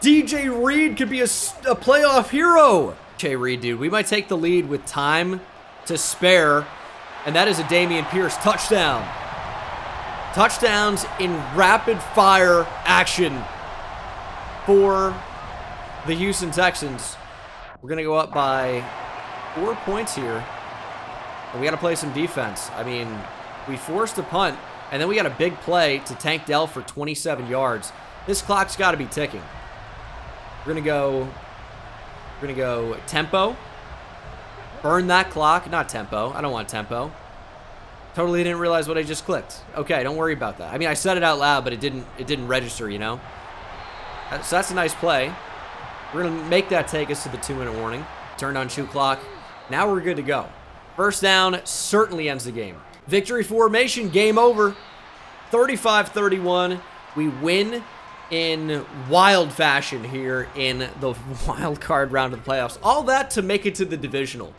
DJ Reed could be a playoff hero. DJ Reed, dude, we might take the lead with time to spare, and that is a Dameon Pierce touchdown. Touchdowns in rapid fire action for the Houston Texans. We're gonna go up by 4 points here, and we gotta play some defense. I mean, we forced a punt, and then we got a big play to Tank Dell for 27 yards. This clock's gotta be ticking. We're gonna go tempo. Burn that clock. Not tempo. I don't want tempo. Totally didn't realize what I just clicked. Okay, don't worry about that. I mean, I said it out loud, but it didn't register, you know? So that's a nice play. We're going to make that take us to the 2-minute warning. Turned on shoot clock. Now we're good to go. First down certainly ends the game. Victory formation. Game over. 35-31. We win in wild fashion here in the wild card round of the playoffs. All that to make it to the divisional.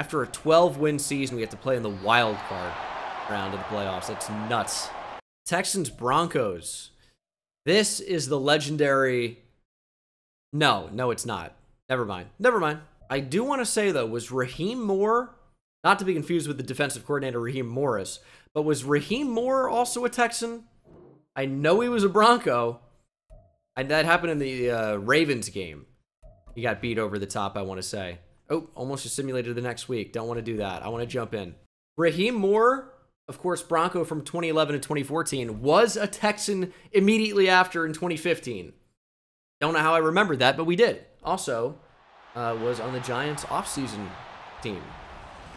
After a 12-win season, we have to play in the wild card round of the playoffs. That's nuts. Texans Broncos. This is the legendary... No, it's not. Never mind. I do want to say, though, was Raheem Moore, not to be confused with the defensive coordinator Raheem Morris, but was Raheem Moore also a Texan? I know he was a Bronco. And that happened in the Ravens game. He got beat over the top, I want to say. Oh, almost just simulated the next week. Don't want to do that. I want to jump in. Raheem Moore, of course, Bronco from 2011 to 2014, was a Texan immediately after in 2015. Don't know how I remembered that, but we did. Also, was on the Giants offseason team.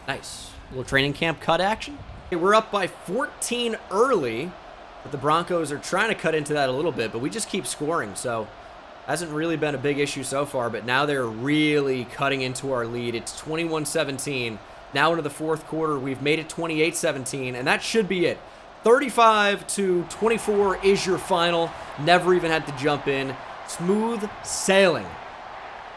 Nice. Little training camp cut action. Okay, we're up by 14 early. But the Broncos are trying to cut into that a little bit, but we just keep scoring, so hasn't really been a big issue so far, but now they're really cutting into our lead. It's 21-17. Now into the fourth quarter, we've made it 28-17, and that should be it. 35-24 is your final. Never even had to jump in. Smooth sailing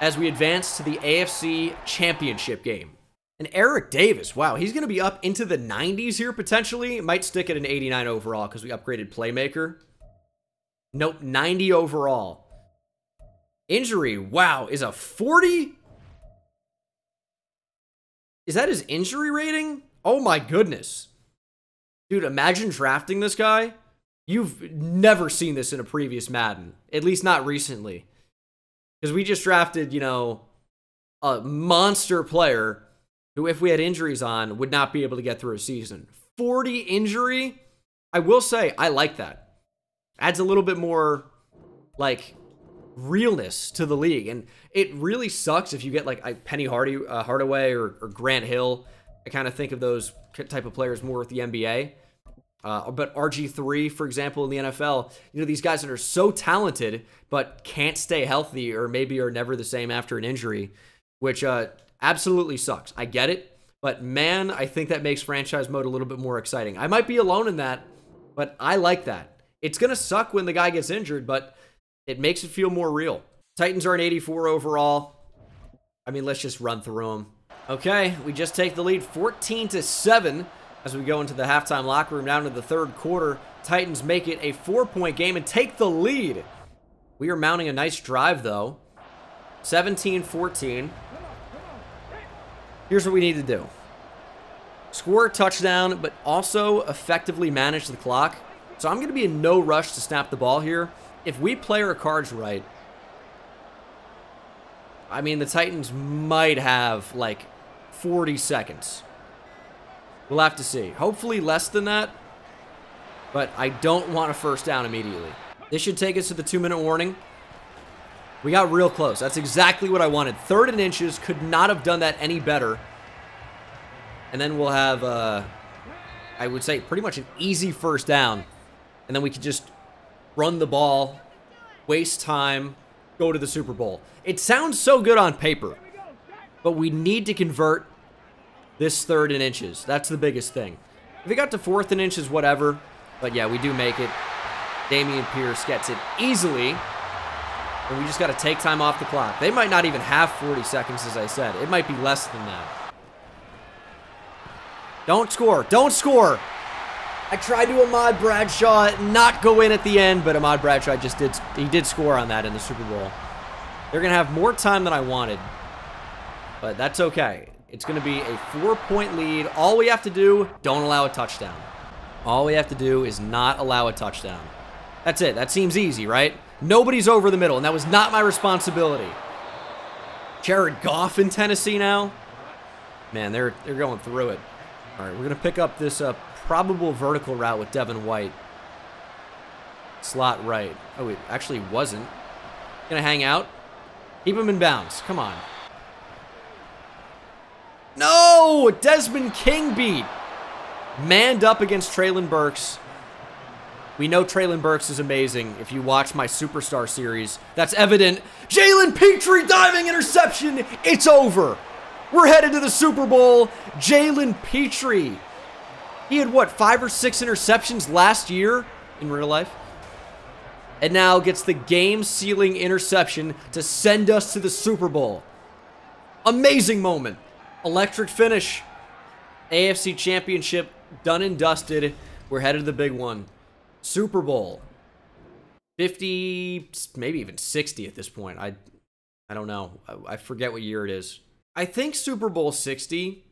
as we advance to the AFC Championship game. And Eric Davis, wow, he's going to be up into the 90s here potentially. Might stick at an 89 overall because we upgraded playmaker. Nope, 90 overall. Injury, wow, is a 40? Is that his injury rating? Oh my goodness. Dude, imagine drafting this guy. You've never seen this in a previous Madden, at least not recently. Because we just drafted, you know, a monster player who, if we had injuries on, would not be able to get through a season. 40 injury? I will say, I like that. Adds a little bit more, like, realness to the league. And it really sucks if you get, like, Penny Hardaway or Grant Hill. I kind of think of those type of players more with the NBA. But RG3, for example, in the NFL, you know, these guys that are so talented but can't stay healthy or maybe are never the same after an injury, which absolutely sucks. I get it, but man, I think that makes franchise mode a little bit more exciting. I might be alone in that, but I like that. It's going to suck when the guy gets injured, but it makes it feel more real. Titans are an 84 overall. I mean, let's just run through them. Okay, we just take the lead 14-7 as we go into the halftime locker room down to the third quarter. Titans make it a 4-point game and take the lead. We are mounting a nice drive, though. 17-14. Here's what we need to do. Score a touchdown, but also effectively manage the clock. So I'm going to be in no rush to snap the ball here. If we play our cards right, I mean, the Titans might have, like, 40 seconds. We'll have to see. Hopefully less than that, but I don't want a first down immediately. This should take us to the 2-minute warning. We got real close. That's exactly what I wanted. 3rd and inches. Could not have done that any better. And then we'll have, I would say, pretty much an easy first down. And then we could just run the ball, waste time, go to the Super Bowl. It sounds so good on paper, but we need to convert this 3rd and inches. That's the biggest thing. If it got to 4th and inches, whatever. But yeah, we do make it. Dameon Pierce gets it easily. And we just got to take time off the clock. They might not even have 40 seconds, as I said. It might be less than that. Don't score. Don't score. I tried to Ahmad Bradshaw not go in at the end, but Ahmad Bradshaw just did. He did score on that in the Super Bowl. They're going to have more time than I wanted, but that's okay. It's going to be a 4-point lead. All we have to do, don't allow a touchdown. All we have to do is not allow a touchdown. That's it. That seems easy, right? Nobody's over the middle, and that was not my responsibility. Jared Goff in Tennessee now? Man, they're going through it. All right, we're going to pick up this probable vertical route with Devin White. Slot right. Oh, it actually wasn't. Gonna hang out. Keep him in bounds. Come on. No! Desmond King beat. Manned up against Traylon Burks. We know Traylon Burks is amazing. If you watch my Superstar series, that's evident. Jalen Pitre diving interception. It's over. We're headed to the Super Bowl. Jalen Pitre. He had, what, 5 or 6 interceptions last year in real life? And now gets the game-sealing interception to send us to the Super Bowl. Amazing moment. Electric finish. AFC Championship done and dusted. We're headed to the big one. Super Bowl. 50, maybe even 60 at this point. I don't know. I forget what year it is. I think Super Bowl 60...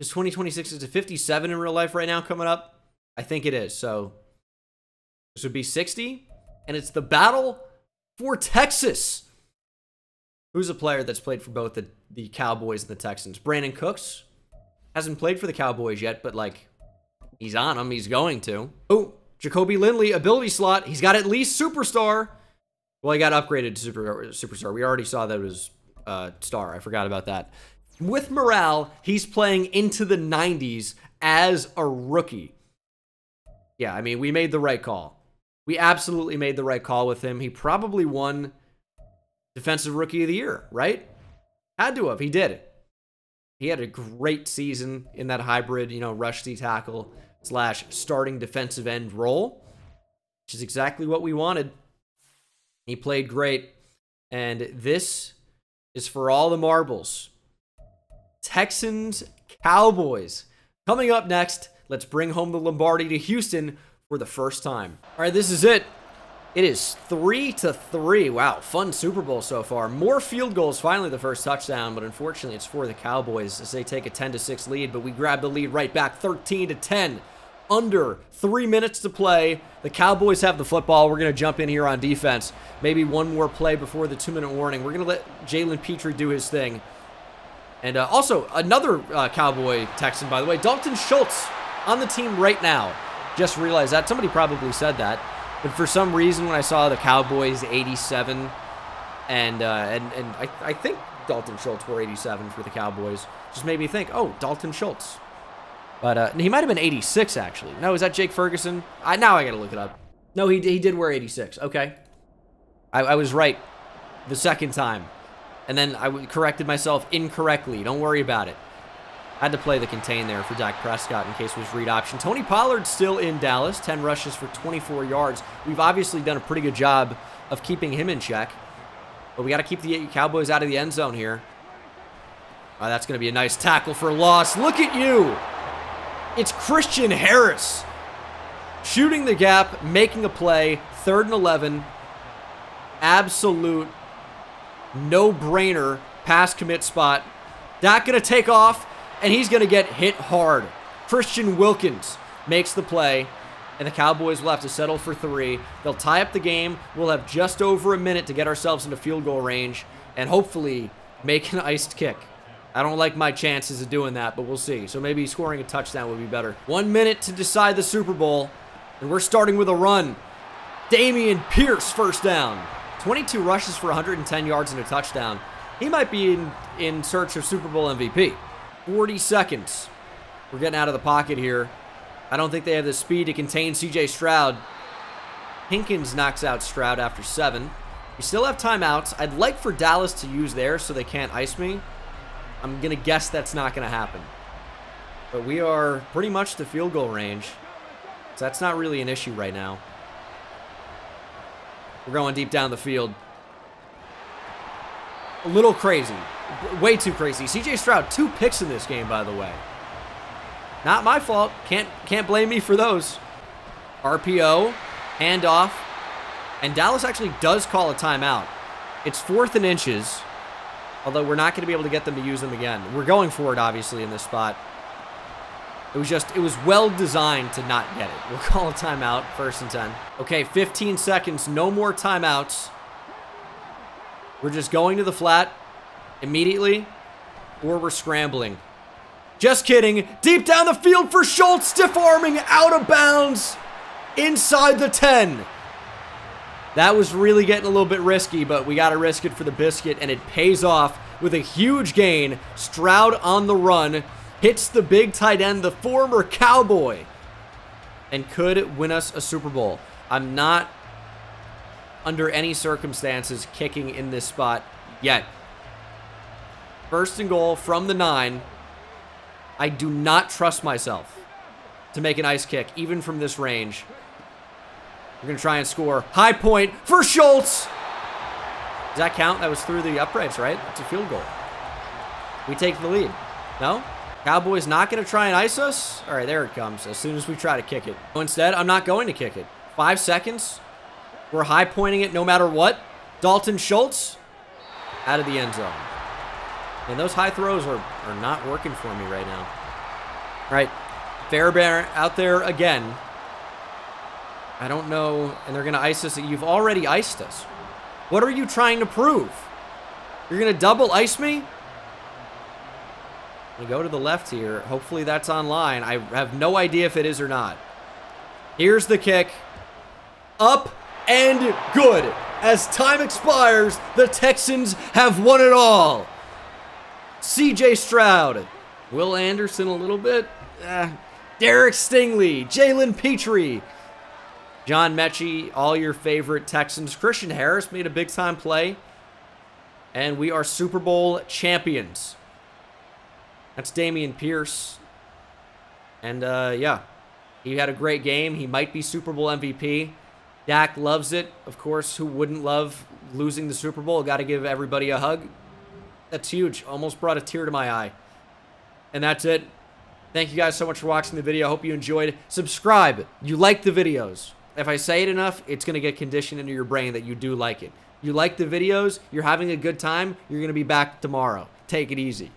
Is 2026 is a 57 in real life right now coming up? I think it is. So this would be 60. And it's the battle for Texas. Who's a player that's played for both the Cowboys and the Texans? Brandon Cooks hasn't played for the Cowboys yet, but like he's on them. He's going to. Oh, Jacoby Lindley, ability slot. He's got at least superstar. Well, he got upgraded to superstar. We already saw that it was star. I forgot about that. With morale, he's playing into the 90s as a rookie. Yeah, I mean, we made the right call. We absolutely made the right call with him. He probably won Defensive Rookie of the Year, right? Had to have. He did it. He had a great season in that hybrid, you know, rush D tackle. slash starting defensive end role, which is exactly what we wanted. He played great. And this is for all the marbles. Texans, Cowboys. Coming up next, let's bring home the Lombardi to Houston for the first time. All right, this is it. It is 3-3. Wow, fun Super Bowl so far. More field goals, finally the first touchdown, but unfortunately it's for the Cowboys as they take a 10-6 lead, but we grab the lead right back, 13-10. Under 3 minutes to play. The Cowboys have the football. We're going to jump in here on defense. Maybe one more play before the 2-minute warning. We're going to let Jalen Pitre do his thing. And also, another Cowboy Texan, by the way, Dalton Schultz on the team right now. Just realized that. Somebody probably said that. But for some reason, when I saw the Cowboys 87, and I think Dalton Schultz wore 87 for the Cowboys, just made me think, oh, Dalton Schultz. But he might have been 86, actually. No, is that Jake Ferguson? Now I got to look it up. No, he did wear 86. Okay. I was right the second time. And then I corrected myself incorrectly. Don't worry about it. I had to play the contain there for Dak Prescott in case it was read option. Tony Pollard still in Dallas. 10 rushes for 24 yards. We've obviously done a pretty good job of keeping him in check. But we got to keep the Cowboys out of the end zone here. That's going to be a nice tackle for loss. Look at you. It's Christian Harris shooting the gap, making a play, 3rd and 11. Absolute no-brainer pass commit spot. Dak going to take off, and he's going to get hit hard. Christian Wilkins makes the play, and the Cowboys will have to settle for 3. They'll tie up the game. We'll have just over a minute to get ourselves into field goal range and hopefully make an iced kick. I don't like my chances of doing that, but we'll see. So maybe scoring a touchdown would be better. 1 minute to decide the Super Bowl, and we're starting with a run. Dameon Pierce, first down. 22 rushes for 110 yards and a touchdown. He might be in search of Super Bowl MVP. 40 seconds. We're getting out of the pocket here. I don't think they have the speed to contain CJ Stroud. Hinkins knocks out Stroud after 7. We still have timeouts. I'd like for Dallas to use theirs so they can't ice me. I'm going to guess that's not going to happen. But we are pretty much to field goal range. So that's not really an issue right now. We're going deep down the field. A little crazy. Way too crazy. CJ Stroud, 2 picks in this game, by the way. Not my fault. Can't blame me for those. RPO, handoff. And Dallas actually does call a timeout. It's 4th and inches. Although we're not going to be able to get them to use them again. We're going for it, obviously, in this spot. It was well designed to not get it. We'll call a timeout, 1st and 10. Okay, 15 seconds, no more timeouts. We're just going to the flat immediately, or we're scrambling. Just kidding. Deep down the field for Schultz, stiff-arming, out of bounds, inside the 10. That was really getting a little bit risky, but we got to risk it for the biscuit, and it pays off with a huge gain. Stroud on the run, hits the big tight end, the former Cowboy, and could win us a Super Bowl. I'm not under any circumstances kicking in this spot yet. 1st and goal from the 9. I do not trust myself to make an ice kick, even from this range. We're going to try and score. High point for Schultz. Does that count? That was through the uprights, right? It's a field goal. We take the lead. No? Cowboys not going to try and ice us? All right, there it comes as soon as we try to kick it. Instead, I'm not going to kick it. 5 seconds. We're high pointing it no matter what. Dalton Schultz out of the end zone. And those high throws are not working for me right now. All right, Fairbairn out there again. I don't know, and they're going to ice us. You've already iced us. What are you trying to prove? You're going to double ice me? I go to the left here. Hopefully that's online. I have no idea if it is or not. Here's the kick. Up and good. As time expires, the Texans have won it all. CJ Stroud. Will Anderson a little bit. Derek Stingley. Jalen Pitre. John Metchie, all your favorite Texans. Christian Harris made a big-time play. And we are Super Bowl champions. That's Dameon Pierce. And, yeah. He had a great game. He might be Super Bowl MVP. Dak loves it. Of course, who wouldn't love losing the Super Bowl? Got to give everybody a hug. That's huge. Almost brought a tear to my eye. And that's it. Thank you guys so much for watching the video. I hope you enjoyed. Subscribe. You like the videos. If I say it enough, it's going to get conditioned into your brain that you do like it. You like the videos. You're having a good time. You're going to be back tomorrow. Take it easy.